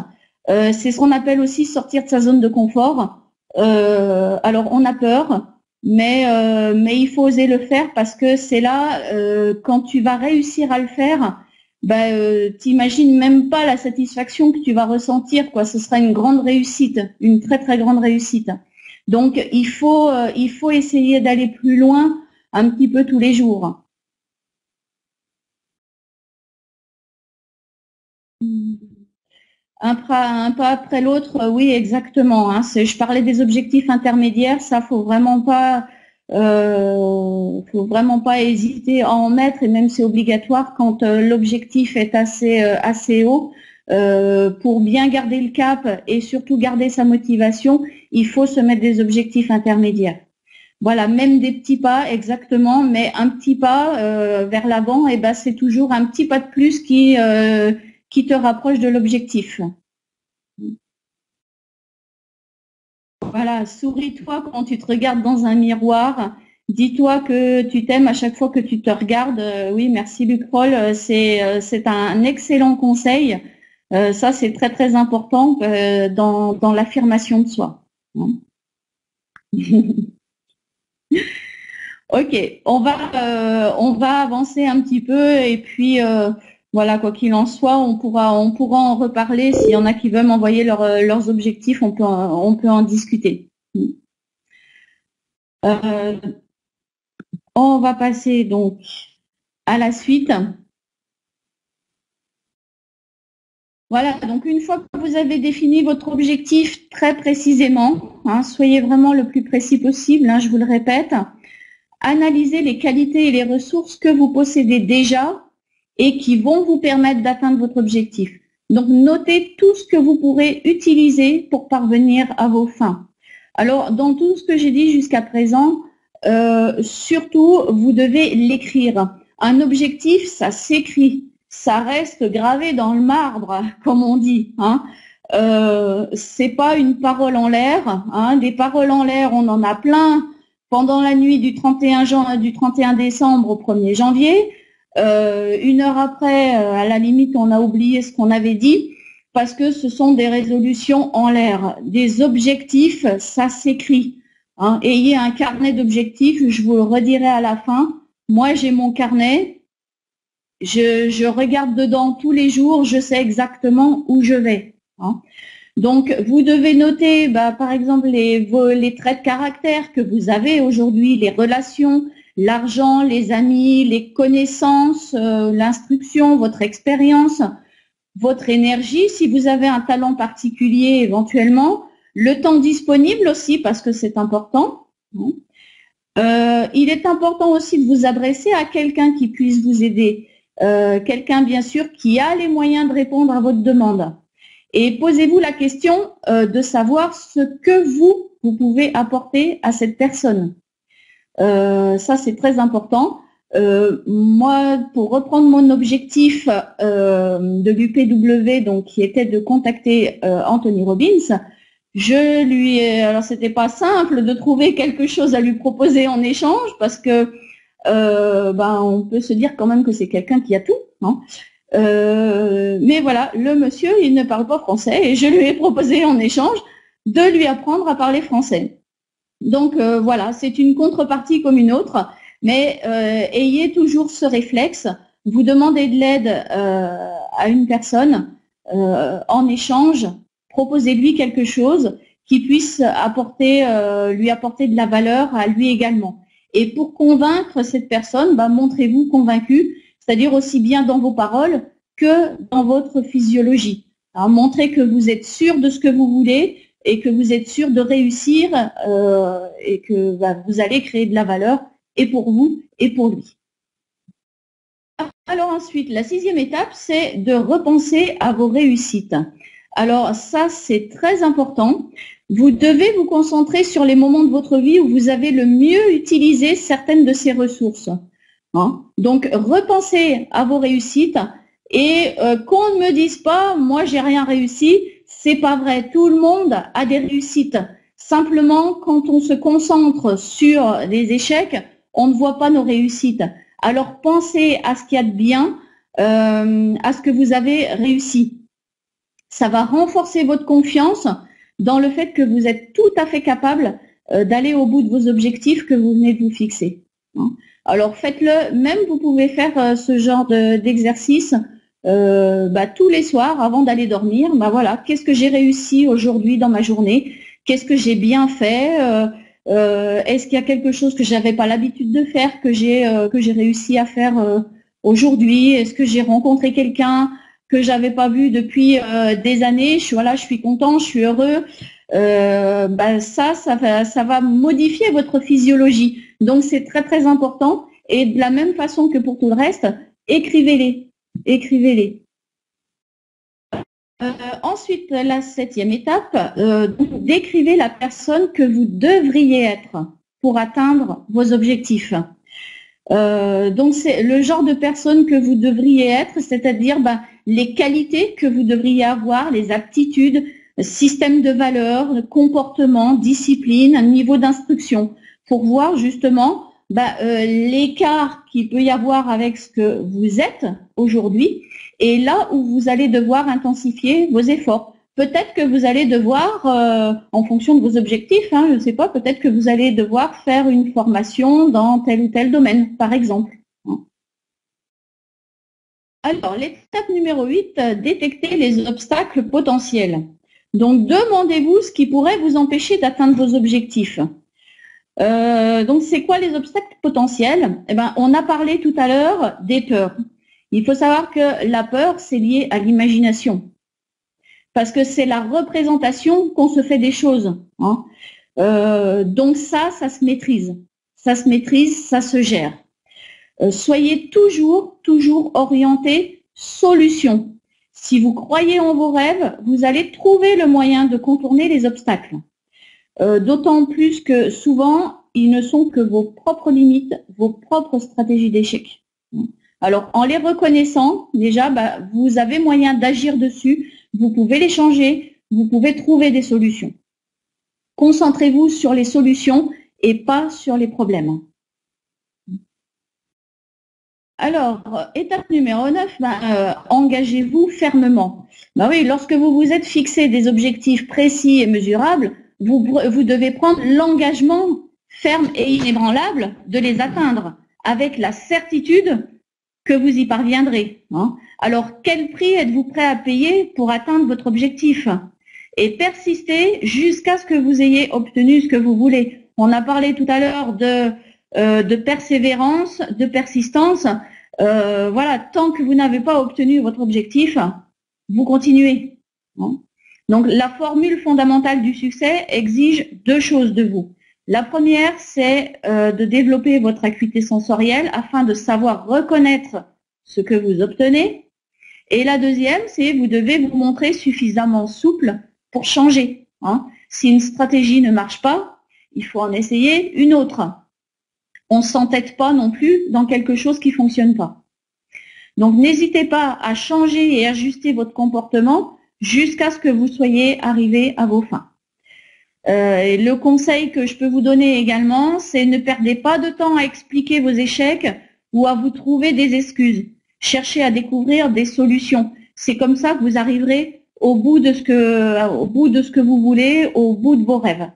C'est ce qu'on appelle aussi sortir de sa zone de confort. Alors, on a peur, mais il faut oser le faire parce que c'est là, quand tu vas réussir à le faire, bah, t'imagines même pas la satisfaction que tu vas ressentir, quoi. Ce sera une grande réussite, une très très grande réussite. Donc il faut essayer d'aller plus loin un petit peu tous les jours. Un pas après l'autre, oui, exactement. Hein. Je parlais des objectifs intermédiaires, ça faut vraiment pas hésiter à en mettre, et même c'est obligatoire quand l'objectif est assez haut. Pour bien garder le cap et surtout garder sa motivation, il faut se mettre des objectifs intermédiaires. Voilà, même des petits pas, exactement, mais un petit pas vers l'avant, et ben c'est toujours un petit pas de plus qui te rapproche de l'objectif. Voilà, souris-toi quand tu te regardes dans un miroir, dis-toi que tu t'aimes à chaque fois que tu te regardes. Oui, merci Luc Roll, c'est un excellent conseil. Ça, c'est très très important dans l'affirmation de soi. Ok, on va avancer un petit peu, et puis voilà, quoi qu'il en soit, on pourra en reparler. S'il y en a qui veulent m'envoyer leurs objectifs, on peut en discuter. On va passer donc à la suite. Voilà, donc une fois que vous avez défini votre objectif très précisément, hein, soyez vraiment le plus précis possible, hein, je vous le répète, analysez les qualités et les ressources que vous possédez déjà et qui vont vous permettre d'atteindre votre objectif. Donc notez tout ce que vous pourrez utiliser pour parvenir à vos fins. Alors, dans tout ce que j'ai dit jusqu'à présent, surtout, vous devez l'écrire. Un objectif, ça s'écrit. Ça reste gravé dans le marbre, comme on dit. Hein. C'est pas une parole en l'air. Hein. Des paroles en l'air, on en a plein pendant la nuit du 31 décembre au 1er janvier. Une heure après, à la limite, on a oublié ce qu'on avait dit, parce que ce sont des résolutions en l'air. Des objectifs, ça s'écrit. Hein. Ayez un carnet d'objectifs, je vous le redirai à la fin. Moi, j'ai mon carnet. Je regarde dedans tous les jours, je sais exactement où je vais. Hein. Donc, vous devez noter, bah, par exemple, les traits de caractère que vous avez aujourd'hui, les relations, l'argent, les amis, les connaissances, l'instruction, votre expérience, votre énergie, si vous avez un talent particulier éventuellement, le temps disponible aussi, parce que c'est important. Hein. Il est important aussi de vous adresser à quelqu'un qui puisse vous aider. Quelqu'un, bien sûr, qui a les moyens de répondre à votre demande. Et posez-vous la question de savoir ce que vous pouvez apporter à cette personne. Ça, c'est très important. Moi, pour reprendre mon objectif de l'UPW, donc qui était de contacter Anthony Robbins, alors c'était pas simple de trouver quelque chose à lui proposer en échange, parce que ben, on peut se dire quand même que c'est quelqu'un qui a tout, hein. Mais voilà, le monsieur, il ne parle pas français, et je lui ai proposé en échange de lui apprendre à parler français. Donc voilà, c'est une contrepartie comme une autre, mais ayez toujours ce réflexe, vous demandez de l'aide à une personne, en échange, proposez-lui quelque chose qui puisse lui apporter de la valeur à lui également. Et pour convaincre cette personne, bah, montrez-vous convaincu, c'est-à-dire aussi bien dans vos paroles que dans votre physiologie. Alors, montrez que vous êtes sûr de ce que vous voulez et que vous êtes sûr de réussir et que bah, vous allez créer de la valeur, et pour vous et pour lui. Alors ensuite, la 6e étape, c'est de repenser à vos réussites. Alors ça, c'est très important. Vous devez vous concentrer sur les moments de votre vie où vous avez le mieux utilisé certaines de ces ressources. Hein? Donc, repensez à vos réussites, et qu'on ne me dise pas « moi, j'ai rien réussi », c'est pas vrai. Tout le monde a des réussites. Simplement, quand on se concentre sur les échecs, on ne voit pas nos réussites. Alors, pensez à ce qu'il y a de bien, à ce que vous avez réussi. Ça va renforcer votre confiance dans le fait que vous êtes tout à fait capable d'aller au bout de vos objectifs que vous venez de vous fixer. Alors faites-le, même vous pouvez faire ce genre d'exercice tous les soirs avant d'aller dormir, voilà, qu'est-ce que j'ai réussi aujourd'hui dans ma journée, qu'est-ce que j'ai bien fait, est-ce qu'il y a quelque chose que j'avais pas l'habitude de faire, que j'ai réussi à faire aujourd'hui, est-ce que j'ai rencontré quelqu'un que j'avais pas vu depuis des années, je suis content, je suis heureux. Ça va modifier votre physiologie. Donc c'est très très important. Et de la même façon que pour tout le reste, écrivez-les. Écrivez-les. Ensuite, la 7e étape, décrivez la personne que vous devriez être pour atteindre vos objectifs. Donc c'est le genre de personne que vous devriez être, c'est-à-dire les qualités que vous devriez avoir, les aptitudes, système de valeurs, comportement, discipline, un niveau d'instruction, pour voir justement l'écart qu'il peut y avoir avec ce que vous êtes aujourd'hui et là où vous allez devoir intensifier vos efforts. Peut-être que vous allez devoir, en fonction de vos objectifs, je ne sais pas, peut-être que vous allez devoir faire une formation dans tel ou tel domaine, par exemple. Alors, l'étape numéro 8, détecter les obstacles potentiels. Donc, demandez-vous ce qui pourrait vous empêcher d'atteindre vos objectifs. Donc, c'est quoi les obstacles potentiels? On a parlé tout à l'heure des peurs. Il faut savoir que la peur, c'est lié à l'imagination. Parce que c'est la représentation qu'on se fait des choses. Donc, ça se maîtrise. Ça se maîtrise, ça se gère. Soyez toujours orienté solution. Si vous croyez en vos rêves, vous allez trouver le moyen de contourner les obstacles. D'autant plus que souvent, ils ne sont que vos propres limites, vos propres stratégies d'échec. Alors, en les reconnaissant, déjà, vous avez moyen d'agir dessus, vous pouvez les changer, vous pouvez trouver des solutions. Concentrez-vous sur les solutions et pas sur les problèmes. Alors, étape numéro 9, engagez-vous fermement. Oui, lorsque vous vous êtes fixé des objectifs précis et mesurables, vous devez prendre l'engagement ferme et inébranlable de les atteindre, avec la certitude que vous y parviendrez. Alors, quel prix êtes-vous prêt à payer pour atteindre votre objectif? Et persistez jusqu'à ce que vous ayez obtenu ce que vous voulez. On a parlé tout à l'heure de persévérance, de persistance. Tant que vous n'avez pas obtenu votre objectif, vous continuez. Donc, la formule fondamentale du succès exige deux choses de vous. La première, c'est de développer votre acuité sensorielle afin de savoir reconnaître ce que vous obtenez. Et la deuxième, c'est vous devez vous montrer suffisamment souple pour changer. Si une stratégie ne marche pas, il faut en essayer une autre. On ne s'entête pas non plus dans quelque chose qui ne fonctionne pas. Donc, n'hésitez pas à changer et ajuster votre comportement jusqu'à ce que vous soyez arrivé à vos fins. Et le conseil que je peux vous donner également, c'est ne perdez pas de temps à expliquer vos échecs ou à vous trouver des excuses. Cherchez à découvrir des solutions. C'est comme ça que vous arriverez au bout de ce que, vous voulez, au bout de vos rêves.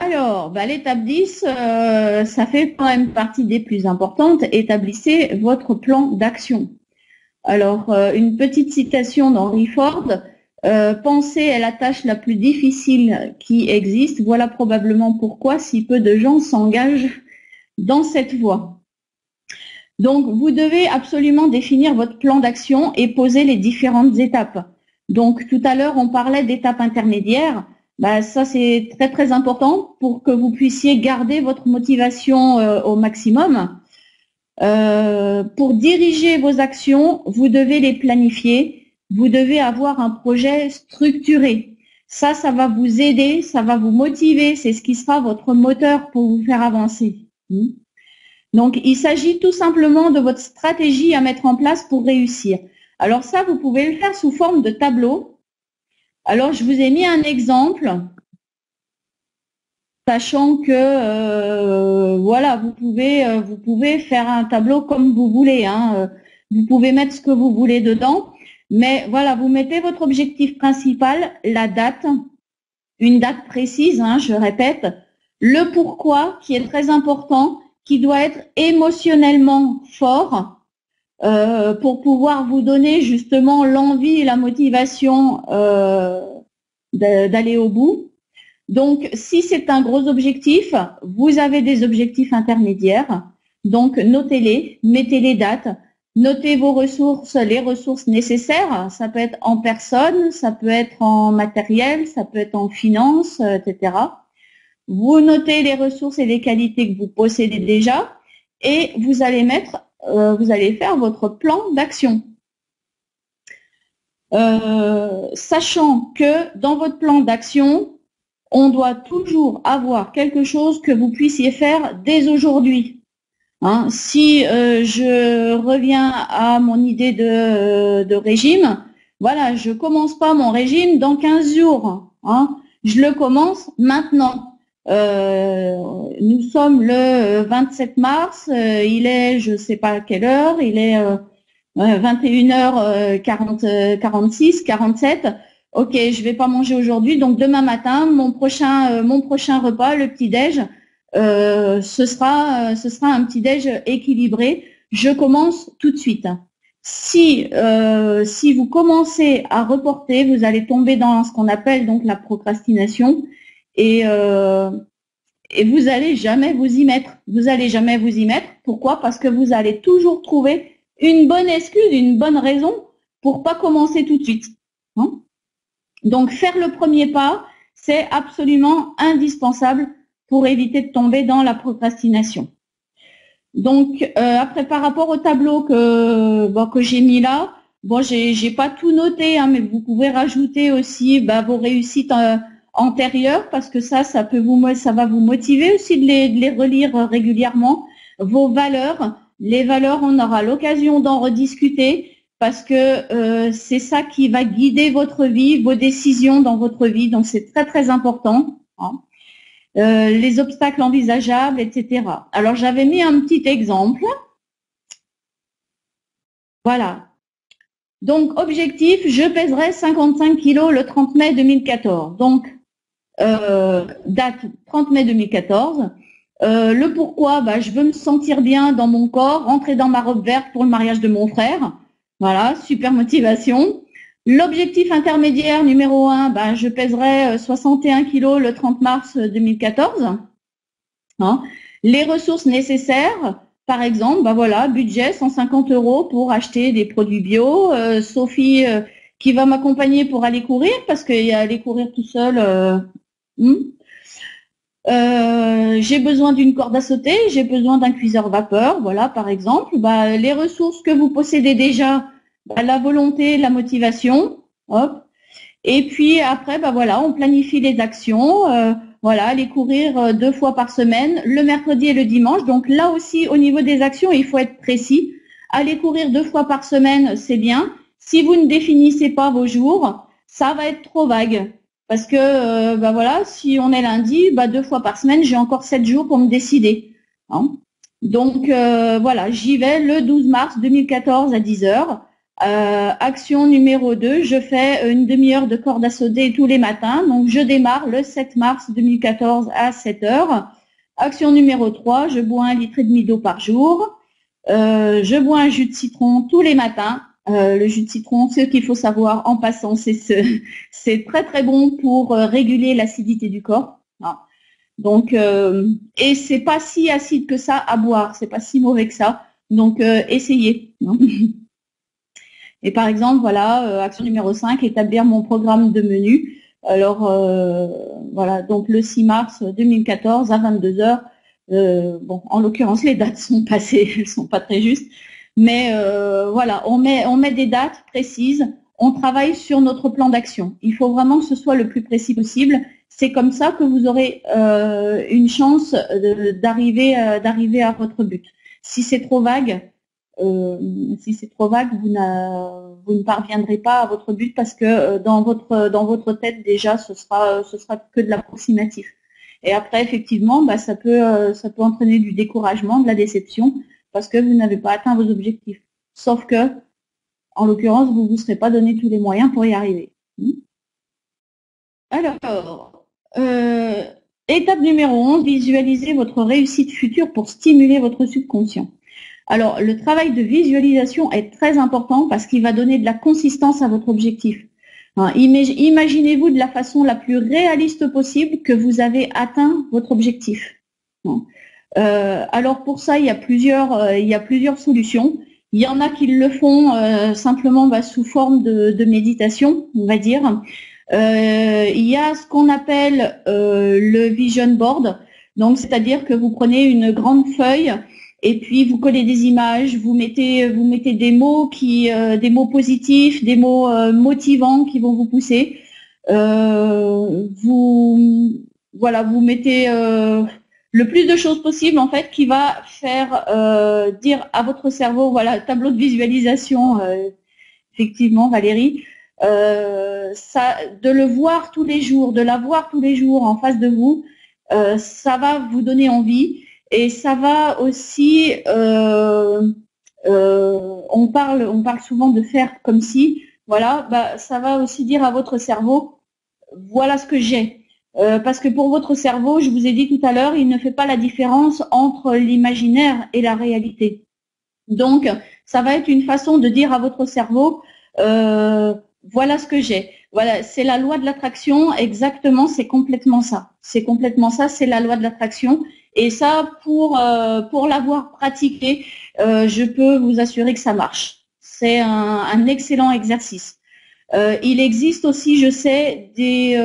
Alors, l'étape 10, ça fait quand même partie des plus importantes. Établissez votre plan d'action. Alors, une petite citation d'Henry Ford. Pensez à la tâche la plus difficile qui existe. Voilà probablement pourquoi si peu de gens s'engagent dans cette voie. Donc, vous devez absolument définir votre plan d'action et poser les différentes étapes. Donc, tout à l'heure, on parlait d'étapes intermédiaires. Ça, c'est très très important pour que vous puissiez garder votre motivation au maximum. Pour diriger vos actions, vous devez les planifier, vous devez avoir un projet structuré. Ça va vous aider, ça va vous motiver, c'est ce qui sera votre moteur pour vous faire avancer. Donc, il s'agit tout simplement de votre stratégie à mettre en place pour réussir. Alors ça, vous pouvez le faire sous forme de tableau. Alors, je vous ai mis un exemple, sachant que vous pouvez faire un tableau comme vous voulez. Vous pouvez mettre ce que vous voulez dedans. Mais voilà, vous mettez votre objectif principal, la date, une date précise, je répète, le pourquoi qui est très important, qui doit être émotionnellement fort pour pouvoir vous donner justement l'envie et la motivation d'aller au bout. Donc, si c'est un gros objectif, vous avez des objectifs intermédiaires. Donc, notez-les, mettez les dates, notez vos ressources, les ressources nécessaires. Ça peut être en personne, ça peut être en matériel, ça peut être en finance, etc. Vous notez les ressources et les qualités que vous possédez déjà et vous allez mettre, vous allez faire votre plan d'action. Sachant que dans votre plan d'action, on doit toujours avoir quelque chose que vous puissiez faire dès aujourd'hui. Hein, si je reviens à mon idée de régime, voilà, je ne commence pas mon régime dans 15 jours. Hein, je le commence maintenant. Nous sommes le 27 mars, il est, je ne sais pas à quelle heure, il est 21h40, 46, 47. Ok, je ne vais pas manger aujourd'hui, donc demain matin, mon prochain repas, le petit-déj, ce sera un petit-déj équilibré. Je commence tout de suite. Si vous commencez à reporter, vous allez tomber dans ce qu'on appelle donc la procrastination. Et vous n'allez jamais vous y mettre. Vous n'allez jamais vous y mettre. Pourquoi? Parce que vous allez toujours trouver une bonne excuse, une bonne raison pour pas commencer tout de suite. Hein? Donc, faire le premier pas, c'est absolument indispensable pour éviter de tomber dans la procrastination. Donc, après, par rapport au tableau que j'ai mis là, bon, j'ai pas tout noté, hein, mais vous pouvez rajouter aussi vos réussites antérieures, parce que ça va vous motiver aussi de les relire régulièrement. Vos valeurs, les valeurs, on aura l'occasion d'en rediscuter parce que c'est ça qui va guider votre vie, vos décisions dans votre vie. Donc, c'est très, très important. Hein. Les obstacles envisageables, etc. Alors, j'avais mis un petit exemple. Voilà. Donc, objectif, je pèserai 55 kilos le 30 mai 2014. Donc, date 30 mai 2014. Le pourquoi, je veux me sentir bien dans mon corps, rentrer dans ma robe verte pour le mariage de mon frère. Voilà, super motivation. L'objectif intermédiaire numéro 1, je pèserai 61 kilos le 30 mars 2014. Hein. Les ressources nécessaires, par exemple, voilà, budget 150 € pour acheter des produits bio. Sophie qui va m'accompagner pour aller courir, parce qu'il y a aller courir tout seul. J'ai besoin d'une corde à sauter, j'ai besoin d'un cuiseur vapeur, voilà par exemple. Les ressources que vous possédez déjà, la volonté, la motivation, hop. Et puis après, voilà, on planifie les actions, voilà, aller courir 2 fois par semaine, le mercredi et le dimanche. Donc là aussi, au niveau des actions, il faut être précis. Aller courir 2 fois par semaine, c'est bien. Si vous ne définissez pas vos jours, ça va être trop vague. Parce que, voilà, si on est lundi, 2 fois par semaine, j'ai encore 7 jours pour me décider. Hein. Donc, voilà, j'y vais le 12 mars 2014 à 10h. Action numéro 2, je fais une demi-heure de corde à sauter tous les matins. Donc, je démarre le 7 mars 2014 à 7h. Action numéro 3, je bois 1,5 litre d'eau par jour. Je bois un jus de citron tous les matins. Le jus de citron, ce qu'il faut savoir en passant, c'est très très bon pour réguler l'acidité du corps. Ah. Donc, et c'est pas si acide que ça à boire, c'est pas si mauvais que ça. Donc, essayez. Et par exemple, voilà, action numéro 5, établir mon programme de menu. Alors, voilà, donc le 6 mars 2014 à 22h. Bon, en l'occurrence, les dates sont passées, elles sont pas très justes. Mais voilà, on met des dates précises, on travaille sur notre plan d'action. Il faut vraiment que ce soit le plus précis possible. C'est comme ça que vous aurez une chance d'arriver à votre but. Si c'est trop vague, vous ne parviendrez pas à votre but parce que dans votre tête déjà, ce sera que de l'approximatif. Et après, effectivement, ça peut entraîner du découragement, de la déception, parce que vous n'avez pas atteint vos objectifs. Sauf que, en l'occurrence, vous ne vous serez pas donné tous les moyens pour y arriver. Alors, Étape numéro 11, visualisez votre réussite future pour stimuler votre subconscient. Alors, le travail de visualisation est très important parce qu'il va donner de la consistance à votre objectif. Imaginez-vous de la façon la plus réaliste possible que vous avez atteint votre objectif. Alors pour ça, il y a plusieurs solutions. Il y en a qui le font simplement sous forme de méditation, on va dire. Il y a ce qu'on appelle le vision board. Donc, c'est-à-dire que vous prenez une grande feuille et puis vous collez des images, vous mettez des mots des mots positifs, des mots motivants qui vont vous pousser. Vous mettez le plus de choses possible en fait qui va faire dire à votre cerveau, voilà, tableau de visualisation, effectivement Valérie, de le voir tous les jours, de la voir tous les jours en face de vous, ça va vous donner envie et ça va aussi, on parle souvent de faire comme si, voilà, ça va aussi dire à votre cerveau, voilà ce que j'ai. Parce que pour votre cerveau, je vous ai dit tout à l'heure, il ne fait pas la différence entre l'imaginaire et la réalité. Donc, ça va être une façon de dire à votre cerveau, voilà ce que j'ai. Voilà, c'est la loi de l'attraction, exactement, c'est complètement ça. C'est complètement ça, c'est la loi de l'attraction. Et ça, pour l'avoir pratiqué, je peux vous assurer que ça marche. C'est un excellent exercice. Il existe aussi, je sais, des...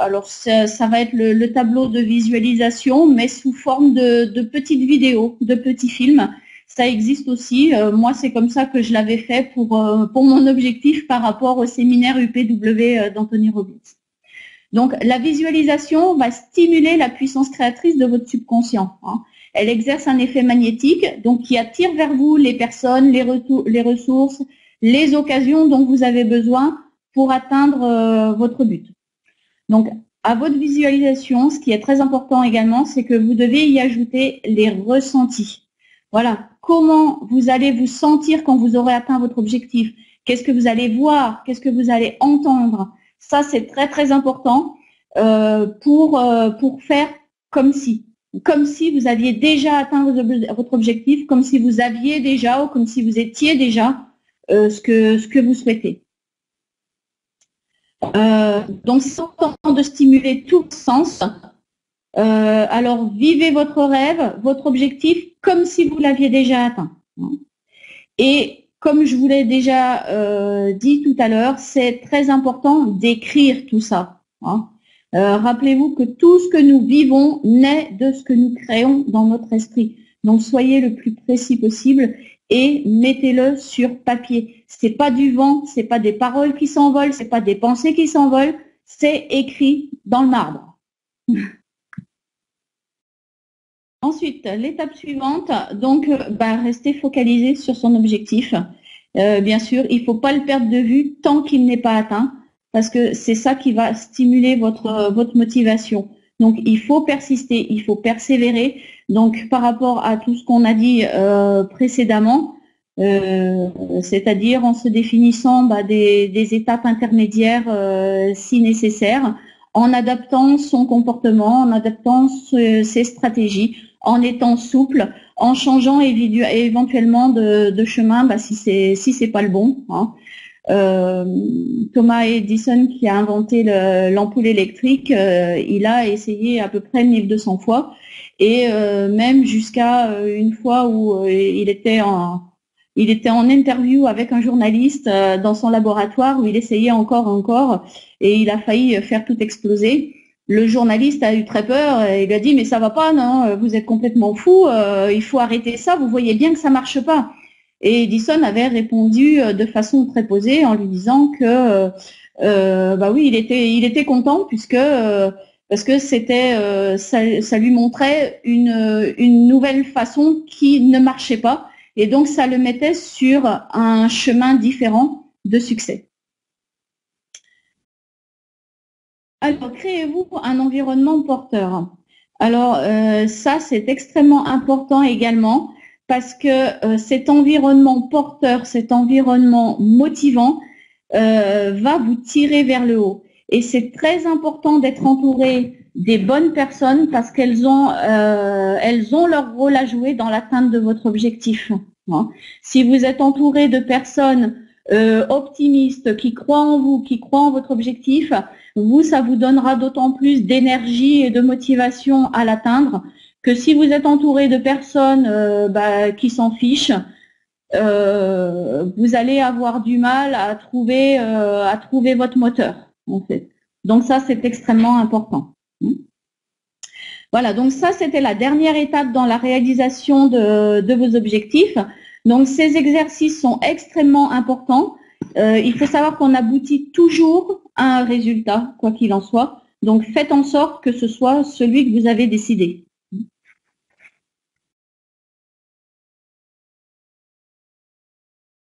alors ça va être le tableau de visualisation, mais sous forme de petites vidéos, de petits films. Ça existe aussi. Moi, c'est comme ça que je l'avais fait pour mon objectif par rapport au séminaire UPW d'Anthony Robbins. Donc, la visualisation va stimuler la puissance créatrice de votre subconscient. Elle exerce un effet magnétique, donc qui attire vers vous les personnes, les ressources, les occasions dont vous avez besoin pour atteindre votre but. Donc, à votre visualisation, ce qui est très important également, c'est que vous devez y ajouter les ressentis. Voilà, comment vous allez vous sentir quand vous aurez atteint votre objectif? Qu'est-ce que vous allez voir? Qu'est-ce que vous allez entendre? Ça, c'est très, très important pour faire comme si. Comme si vous aviez déjà atteint votre objectif, comme si vous aviez déjà ou comme si vous étiez déjà ce que vous souhaitez. Donc, c'est important de stimuler tout le sens. Alors, vivez votre rêve, votre objectif, comme si vous l'aviez déjà atteint. Et comme je vous l'ai déjà dit tout à l'heure, c'est très important d'écrire tout ça. Rappelez-vous que tout ce que nous vivons naît de ce que nous créons dans notre esprit. Donc, soyez le plus précis possible et mettez-le sur papier. C'est pas du vent, c'est pas des paroles qui s'envolent, c'est pas des pensées qui s'envolent, c'est écrit dans le marbre. Ensuite, l'étape suivante, donc rester focalisé sur son objectif. Bien sûr, il ne faut pas le perdre de vue tant qu'il n'est pas atteint, parce que c'est ça qui va stimuler votre motivation. Donc, il faut persister, il faut persévérer. Donc, par rapport à tout ce qu'on a dit précédemment, c'est-à-dire en se définissant des étapes intermédiaires si nécessaire, en adaptant son comportement, en adaptant ses stratégies, en étant souple, en changeant éventuellement de chemin si c'est pas le bon. Thomas Edison, qui a inventé l'ampoule électrique, il a essayé à peu près 1200 fois et même jusqu'à une fois où il était en interview avec un journaliste dans son laboratoire où il essayait encore et il a failli faire tout exploser. Le journaliste a eu très peur et il a dit « mais ça va pas, non, vous êtes complètement fou, il faut arrêter ça, vous voyez bien que ça marche pas ». Et Edison avait répondu de façon très posée en lui disant que oui, il était content puisque parce que c'était ça lui montrait une nouvelle façon qui ne marchait pas et donc ça le mettait sur un chemin différent de succès. Alors, créez-vous un environnement porteur. Alors ça, c'est extrêmement important également. Parce que cet environnement porteur, cet environnement motivant va vous tirer vers le haut. Et c'est très important d'être entouré des bonnes personnes parce qu'elles ont leur rôle à jouer dans l'atteinte de votre objectif. Hein. Si vous êtes entouré de personnes optimistes qui croient en vous, qui croient en votre objectif, vous, ça vous donnera d'autant plus d'énergie et de motivation à l'atteindre que si vous êtes entouré de personnes qui s'en fichent, vous allez avoir du mal à trouver votre moteur, en fait. Donc ça, c'est extrêmement important. Voilà, donc ça, c'était la dernière étape dans la réalisation de vos objectifs. Donc ces exercices sont extrêmement importants. Il faut savoir qu'on aboutit toujours à un résultat, quoi qu'il en soit. Donc faites en sorte que ce soit celui que vous avez décidé.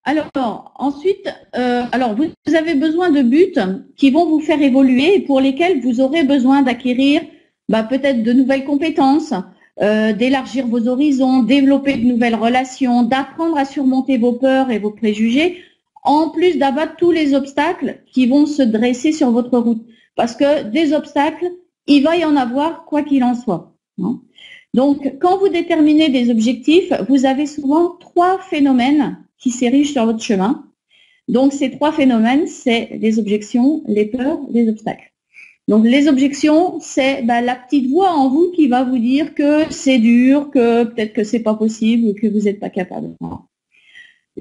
Alors, ensuite, vous avez besoin de buts qui vont vous faire évoluer et pour lesquels vous aurez besoin d'acquérir peut-être de nouvelles compétences, d'élargir vos horizons, développer de nouvelles relations, d'apprendre à surmonter vos peurs et vos préjugés, en plus d'abattre tous les obstacles qui vont se dresser sur votre route. Parce que des obstacles, il va y en avoir quoi qu'il en soit. Non ? Donc, quand vous déterminez des objectifs, vous avez souvent trois phénomènes qui s'érigent sur votre chemin. Donc, ces trois phénomènes, c'est les objections, les peurs, les obstacles. Donc, les objections, c'est la petite voix en vous qui va vous dire que c'est dur, que peut-être que c'est pas possible ou que vous n'êtes pas capable.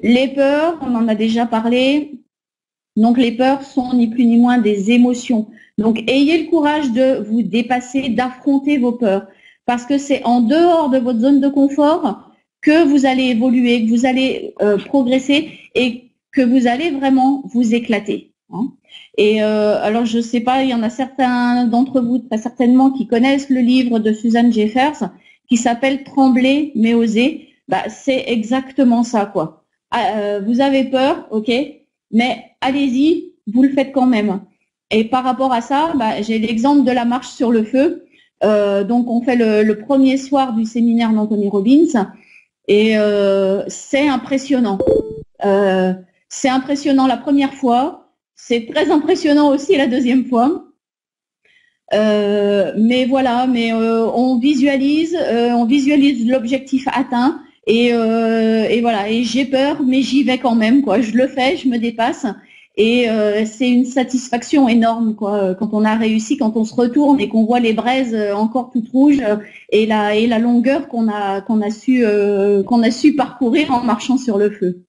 Les peurs, on en a déjà parlé. Donc, les peurs sont ni plus ni moins des émotions. Donc, ayez le courage de vous dépasser, d'affronter vos peurs parce que c'est en dehors de votre zone de confort que vous allez évoluer, que vous allez progresser et que vous allez vraiment vous éclater. Hein. Et alors, je ne sais pas, il y en a certains d'entre vous très certainement qui connaissent le livre de Suzanne Jeffers qui s'appelle « Trembler mais oser ». C'est exactement ça, quoi. Vous avez peur, ok, mais allez-y, vous le faites quand même. Et par rapport à ça, j'ai l'exemple de la marche sur le feu. Donc, on fait le premier soir du séminaire d'Anthony Robbins. Et c'est impressionnant. C'est impressionnant la première fois, c'est très impressionnant aussi la deuxième fois. Mais voilà, on visualise l'objectif atteint et voilà. Et j'ai peur, mais j'y vais quand même, quoi. Je le fais, je me dépasse et c'est une satisfaction énorme, quoi. Quand on a réussi, quand on se retourne et qu'on voit les braises encore toutes rouges et la longueur qu'on a su parcourir en marchant sur le feu.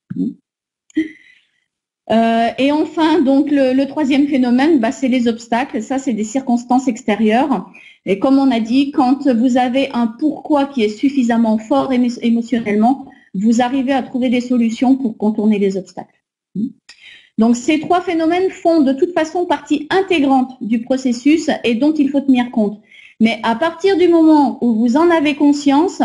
Et enfin, donc le troisième phénomène, c'est les obstacles. Ça, c'est des circonstances extérieures. Et comme on a dit, quand vous avez un pourquoi qui est suffisamment fort émotionnellement, vous arrivez à trouver des solutions pour contourner les obstacles. Donc, ces trois phénomènes font de toute façon partie intégrante du processus et dont il faut tenir compte. Mais à partir du moment où vous en avez conscience,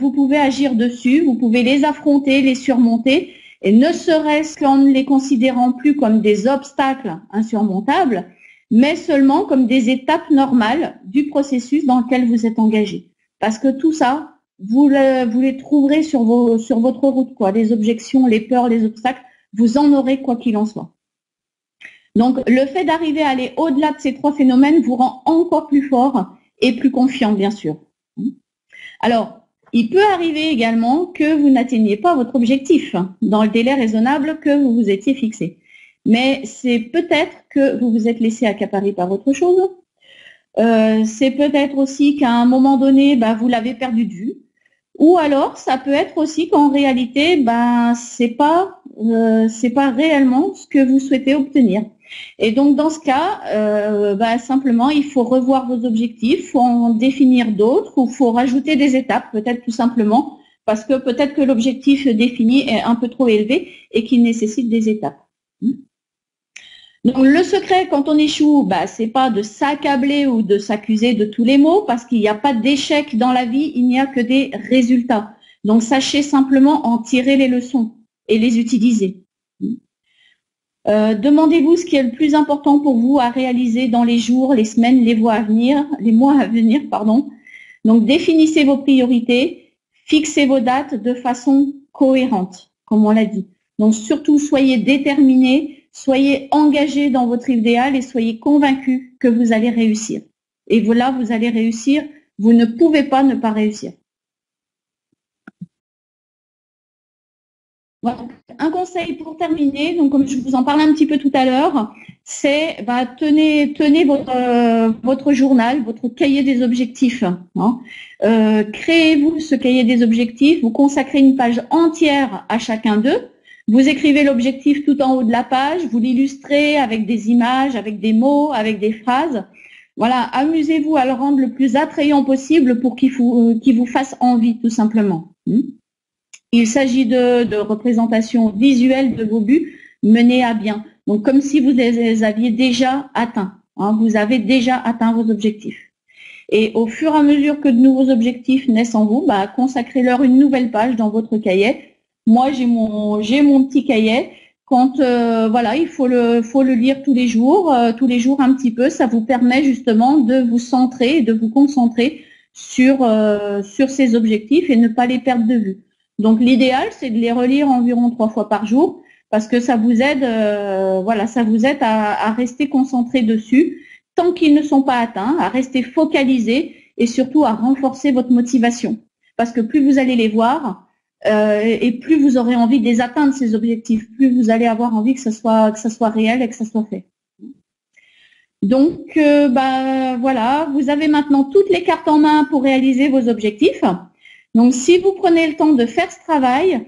vous pouvez agir dessus, vous pouvez les affronter, les surmonter, et ne serait-ce qu'en ne les considérant plus comme des obstacles insurmontables, mais seulement comme des étapes normales du processus dans lequel vous êtes engagé. Parce que tout ça, vous les trouverez sur votre route, quoi, les objections, les peurs, les obstacles. Vous en aurez quoi qu'il en soit. Donc, le fait d'arriver à aller au-delà de ces trois phénomènes vous rend encore plus fort et plus confiant, bien sûr. Alors, il peut arriver également que vous n'atteigniez pas votre objectif dans le délai raisonnable que vous vous étiez fixé. Mais c'est peut-être que vous vous êtes laissé accaparer par autre chose. C'est peut-être aussi qu'à un moment donné, vous l'avez perdu de vue. Ou alors, ça peut être aussi qu'en réalité, c'est pas réellement ce que vous souhaitez obtenir. Et donc, dans ce cas, simplement, il faut revoir vos objectifs, faut en définir d'autres, ou faut rajouter des étapes, peut-être tout simplement, parce que peut-être que l'objectif défini est un peu trop élevé et qu'il nécessite des étapes. Donc, le secret quand on échoue, c'est pas de s'accabler ou de s'accuser de tous les maux, parce qu'il n'y a pas d'échec dans la vie, il n'y a que des résultats. Donc, sachez simplement en tirer les leçons et les utiliser. Demandez-vous ce qui est le plus important pour vous à réaliser dans les jours, les semaines, les mois à venir, pardon. Donc, définissez vos priorités, fixez vos dates de façon cohérente, comme on l'a dit. Donc, surtout, soyez déterminés. Soyez engagés dans votre idéal et soyez convaincus que vous allez réussir. et voilà, vous allez réussir. Vous ne pouvez pas ne pas réussir. Voilà. Un conseil pour terminer, donc comme je vous en parlais un petit peu tout à l'heure, c'est tenez votre journal, votre cahier des objectifs. Hein. Créez-vous ce cahier des objectifs, vous consacrez une page entière à chacun d'eux, vous écrivez l'objectif tout en haut de la page, vous l'illustrez avec des images, avec des mots, avec des phrases. Voilà, amusez-vous à le rendre le plus attrayant possible pour qu'il vous fasse envie tout simplement. Il s'agit de représentation visuelle de vos buts menés à bien. Donc, comme si vous les aviez déjà atteints. Hein, vous avez déjà atteint vos objectifs. Et au fur et à mesure que de nouveaux objectifs naissent en vous, bah, consacrez-leur une nouvelle page dans votre cahier. Moi, j'ai mon petit cahier. Quand voilà, il faut le lire tous les jours un petit peu. Ça vous permet justement de vous centrer et de vous concentrer sur ces objectifs et ne pas les perdre de vue. Donc l'idéal, c'est de les relire environ 3 fois par jour, parce que ça vous aide, voilà, ça vous aide à rester concentré dessus tant qu'ils ne sont pas atteints, à rester focalisé et surtout à renforcer votre motivation. Parce que plus vous allez les voir, et plus vous aurez envie de les atteindre, ces objectifs, plus vous allez avoir envie que ça soit réel et que ça soit fait. Donc voilà, vous avez maintenant toutes les cartes en main pour réaliser vos objectifs. Donc si vous prenez le temps de faire ce travail,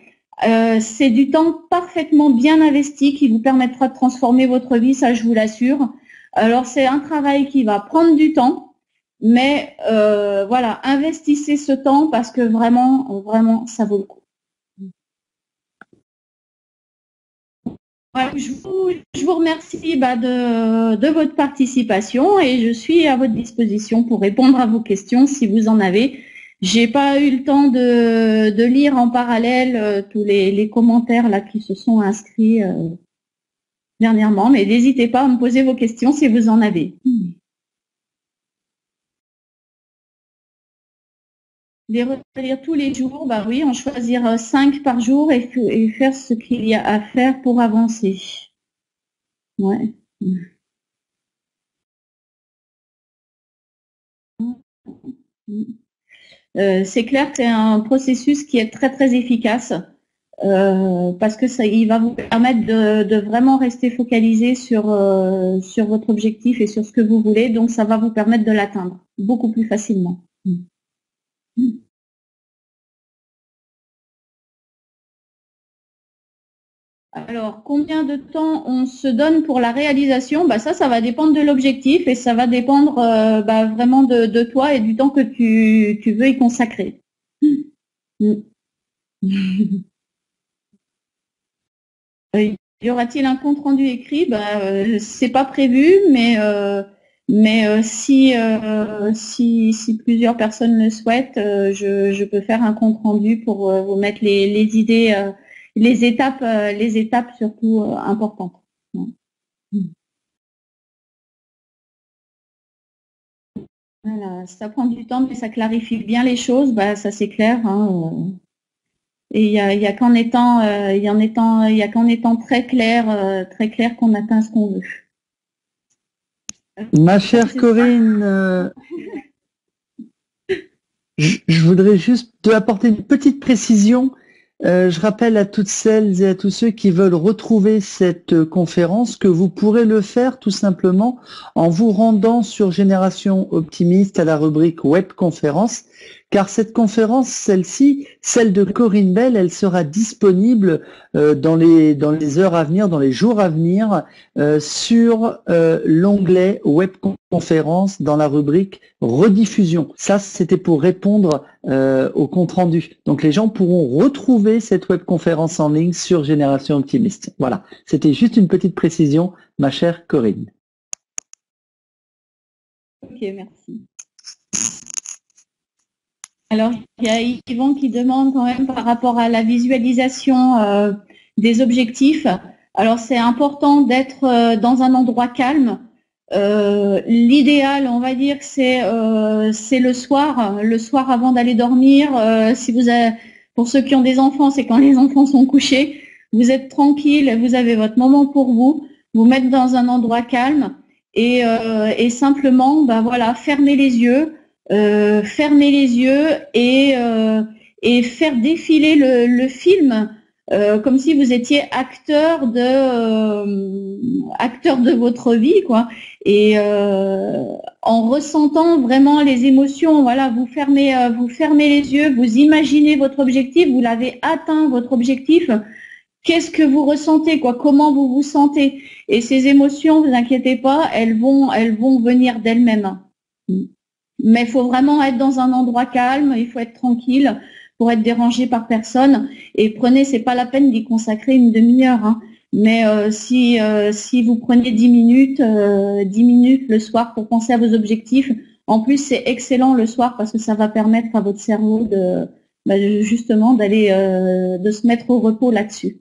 c'est du temps parfaitement bien investi qui vous permettra de transformer votre vie, ça je vous l'assure. Alors c'est un travail qui va prendre du temps, mais voilà, investissez ce temps parce que vraiment, vraiment, ça vaut le coup. Voilà, je vous remercie de votre participation et je suis à votre disposition pour répondre à vos questions si vous en avez. J'ai pas eu le temps de lire en parallèle tous les commentaires là qui se sont inscrits dernièrement, mais n'hésitez pas à me poser vos questions si vous en avez. Les relire tous les jours, bah oui, en choisir 5 par jour et faire ce qu'il y a à faire pour avancer. Ouais. C'est clair que c'est un processus qui est très très efficace parce que il va vous permettre de vraiment rester focalisé sur votre objectif et sur ce que vous voulez, donc ça va vous permettre de l'atteindre beaucoup plus facilement. Alors, combien de temps on se donne pour la réalisation? Bah ça va dépendre de l'objectif et ça va dépendre vraiment de toi et du temps que tu veux y consacrer. Y aura-t-il un compte-rendu écrit? C'est pas prévu, mais si plusieurs personnes le souhaitent, je peux faire un compte-rendu pour vous mettre les idées. Les étapes surtout importantes. Voilà, ça prend du temps, mais ça clarifie bien les choses, ça c'est clair. Hein. Et il y a qu'en étant très clair qu'on atteint ce qu'on veut. Ma chère Corinne, je voudrais juste te apporter une petite précision. Je rappelle à toutes celles et à tous ceux qui veulent retrouver cette conférence que vous pourrez le faire tout simplement en vous rendant sur Génération Optimiste à la rubrique Web Conférence, car cette conférence, celle-ci, celle de Corinne Bell, elle sera disponible dans les heures à venir, dans les jours à venir, sur l'onglet Web Conférence dans la rubrique Rediffusion. Ça, c'était pour répondre au compte rendu. Donc les gens pourront retrouver cette webconférence en ligne sur Génération Optimiste. Voilà, c'était juste une petite précision, ma chère Corinne. Ok, merci. Alors, il y a Yvan qui demande quand même par rapport à la visualisation des objectifs. Alors, c'est important d'être dans un endroit calme. L'idéal, on va dire, c'est le soir avant d'aller dormir. Si vous avez... Pour ceux qui ont des enfants, c'est quand les enfants sont couchés, vous êtes tranquille, vous avez votre moment pour vous, vous mettre dans un endroit calme et simplement, ben voilà, fermer les yeux et faire défiler le film comme si vous étiez acteur de votre vie, quoi. Et en ressentant vraiment les émotions, voilà, vous fermez les yeux, vous imaginez votre objectif, vous l'avez atteint, votre objectif. Qu'est-ce que vous ressentez, quoi? Comment vous vous sentez? Et ces émotions, vous inquiétez pas, elles vont venir d'elles-mêmes. Mais il faut vraiment être dans un endroit calme, il faut être tranquille pour être dérangé par personne. Et prenez, c'est pas la peine d'y consacrer une demi-heure, hein. Mais si vous prenez 10 minutes le soir pour penser à vos objectifs, en plus c'est excellent le soir parce que ça va permettre à votre cerveau de justement d'aller de se mettre au repos là-dessus.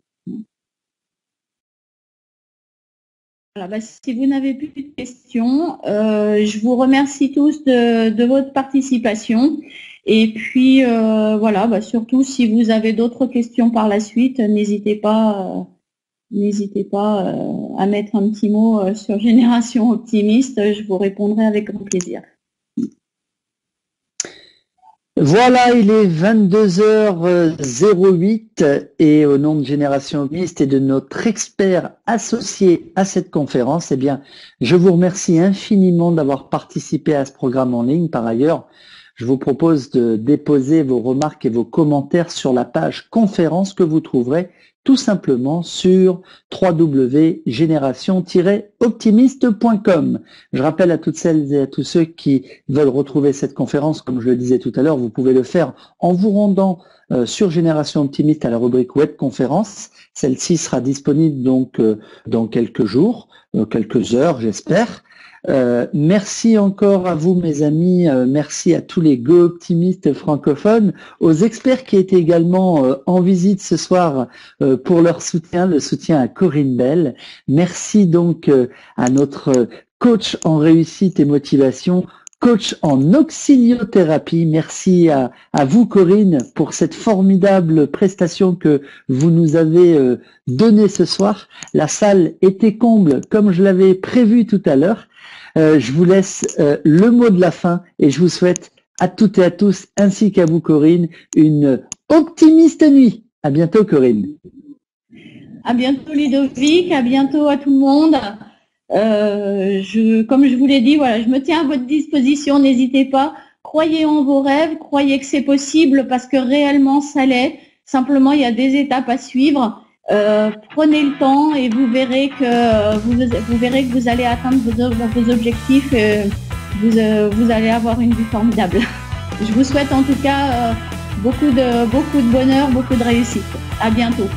Voilà, bah, si vous n'avez plus de questions, je vous remercie tous de votre participation. Et puis, voilà, bah, surtout, si vous avez d'autres questions par la suite, n'hésitez pas à mettre un petit mot sur Génération Optimiste. Je vous répondrai avec grand plaisir. Voilà, il est 22h08 et au nom de Génération Optimiste et de notre expert associé à cette conférence, eh bien, je vous remercie infiniment d'avoir participé à ce programme en ligne. Par ailleurs, je vous propose de déposer vos remarques et vos commentaires sur la page conférence que vous trouverez tout simplement sur www.génération-optimiste.com. Je rappelle à toutes celles et à tous ceux qui veulent retrouver cette conférence, comme je le disais tout à l'heure, vous pouvez le faire en vous rendant sur Génération Optimiste à la rubrique Web Conférence. Celle-ci sera disponible donc dans quelques jours, quelques heures j'espère. Merci encore à vous mes amis, merci à tous les go optimistes francophones, aux experts qui étaient également en visite ce soir pour leur soutien, le soutien à Corinne Bell. Merci donc à notre coach en réussite et motivation, coach en auxiliothérapie. Merci à vous Corinne pour cette formidable prestation que vous nous avez donnée ce soir. La salle était comble comme je l'avais prévu tout à l'heure. Je vous laisse le mot de la fin et je vous souhaite à toutes et à tous, ainsi qu'à vous Corinne, une optimiste nuit. À bientôt Corinne. À bientôt Ludovic, à bientôt à tout le monde. Comme je vous l'ai dit, voilà, je me tiens à votre disposition, n'hésitez pas, croyez en vos rêves, croyez que c'est possible parce que réellement ça l'est, simplement il y a des étapes à suivre, prenez le temps et vous verrez que vous allez atteindre vos objectifs, et vous allez avoir une vie formidable. Je vous souhaite en tout cas beaucoup de bonheur, beaucoup de réussite. À bientôt.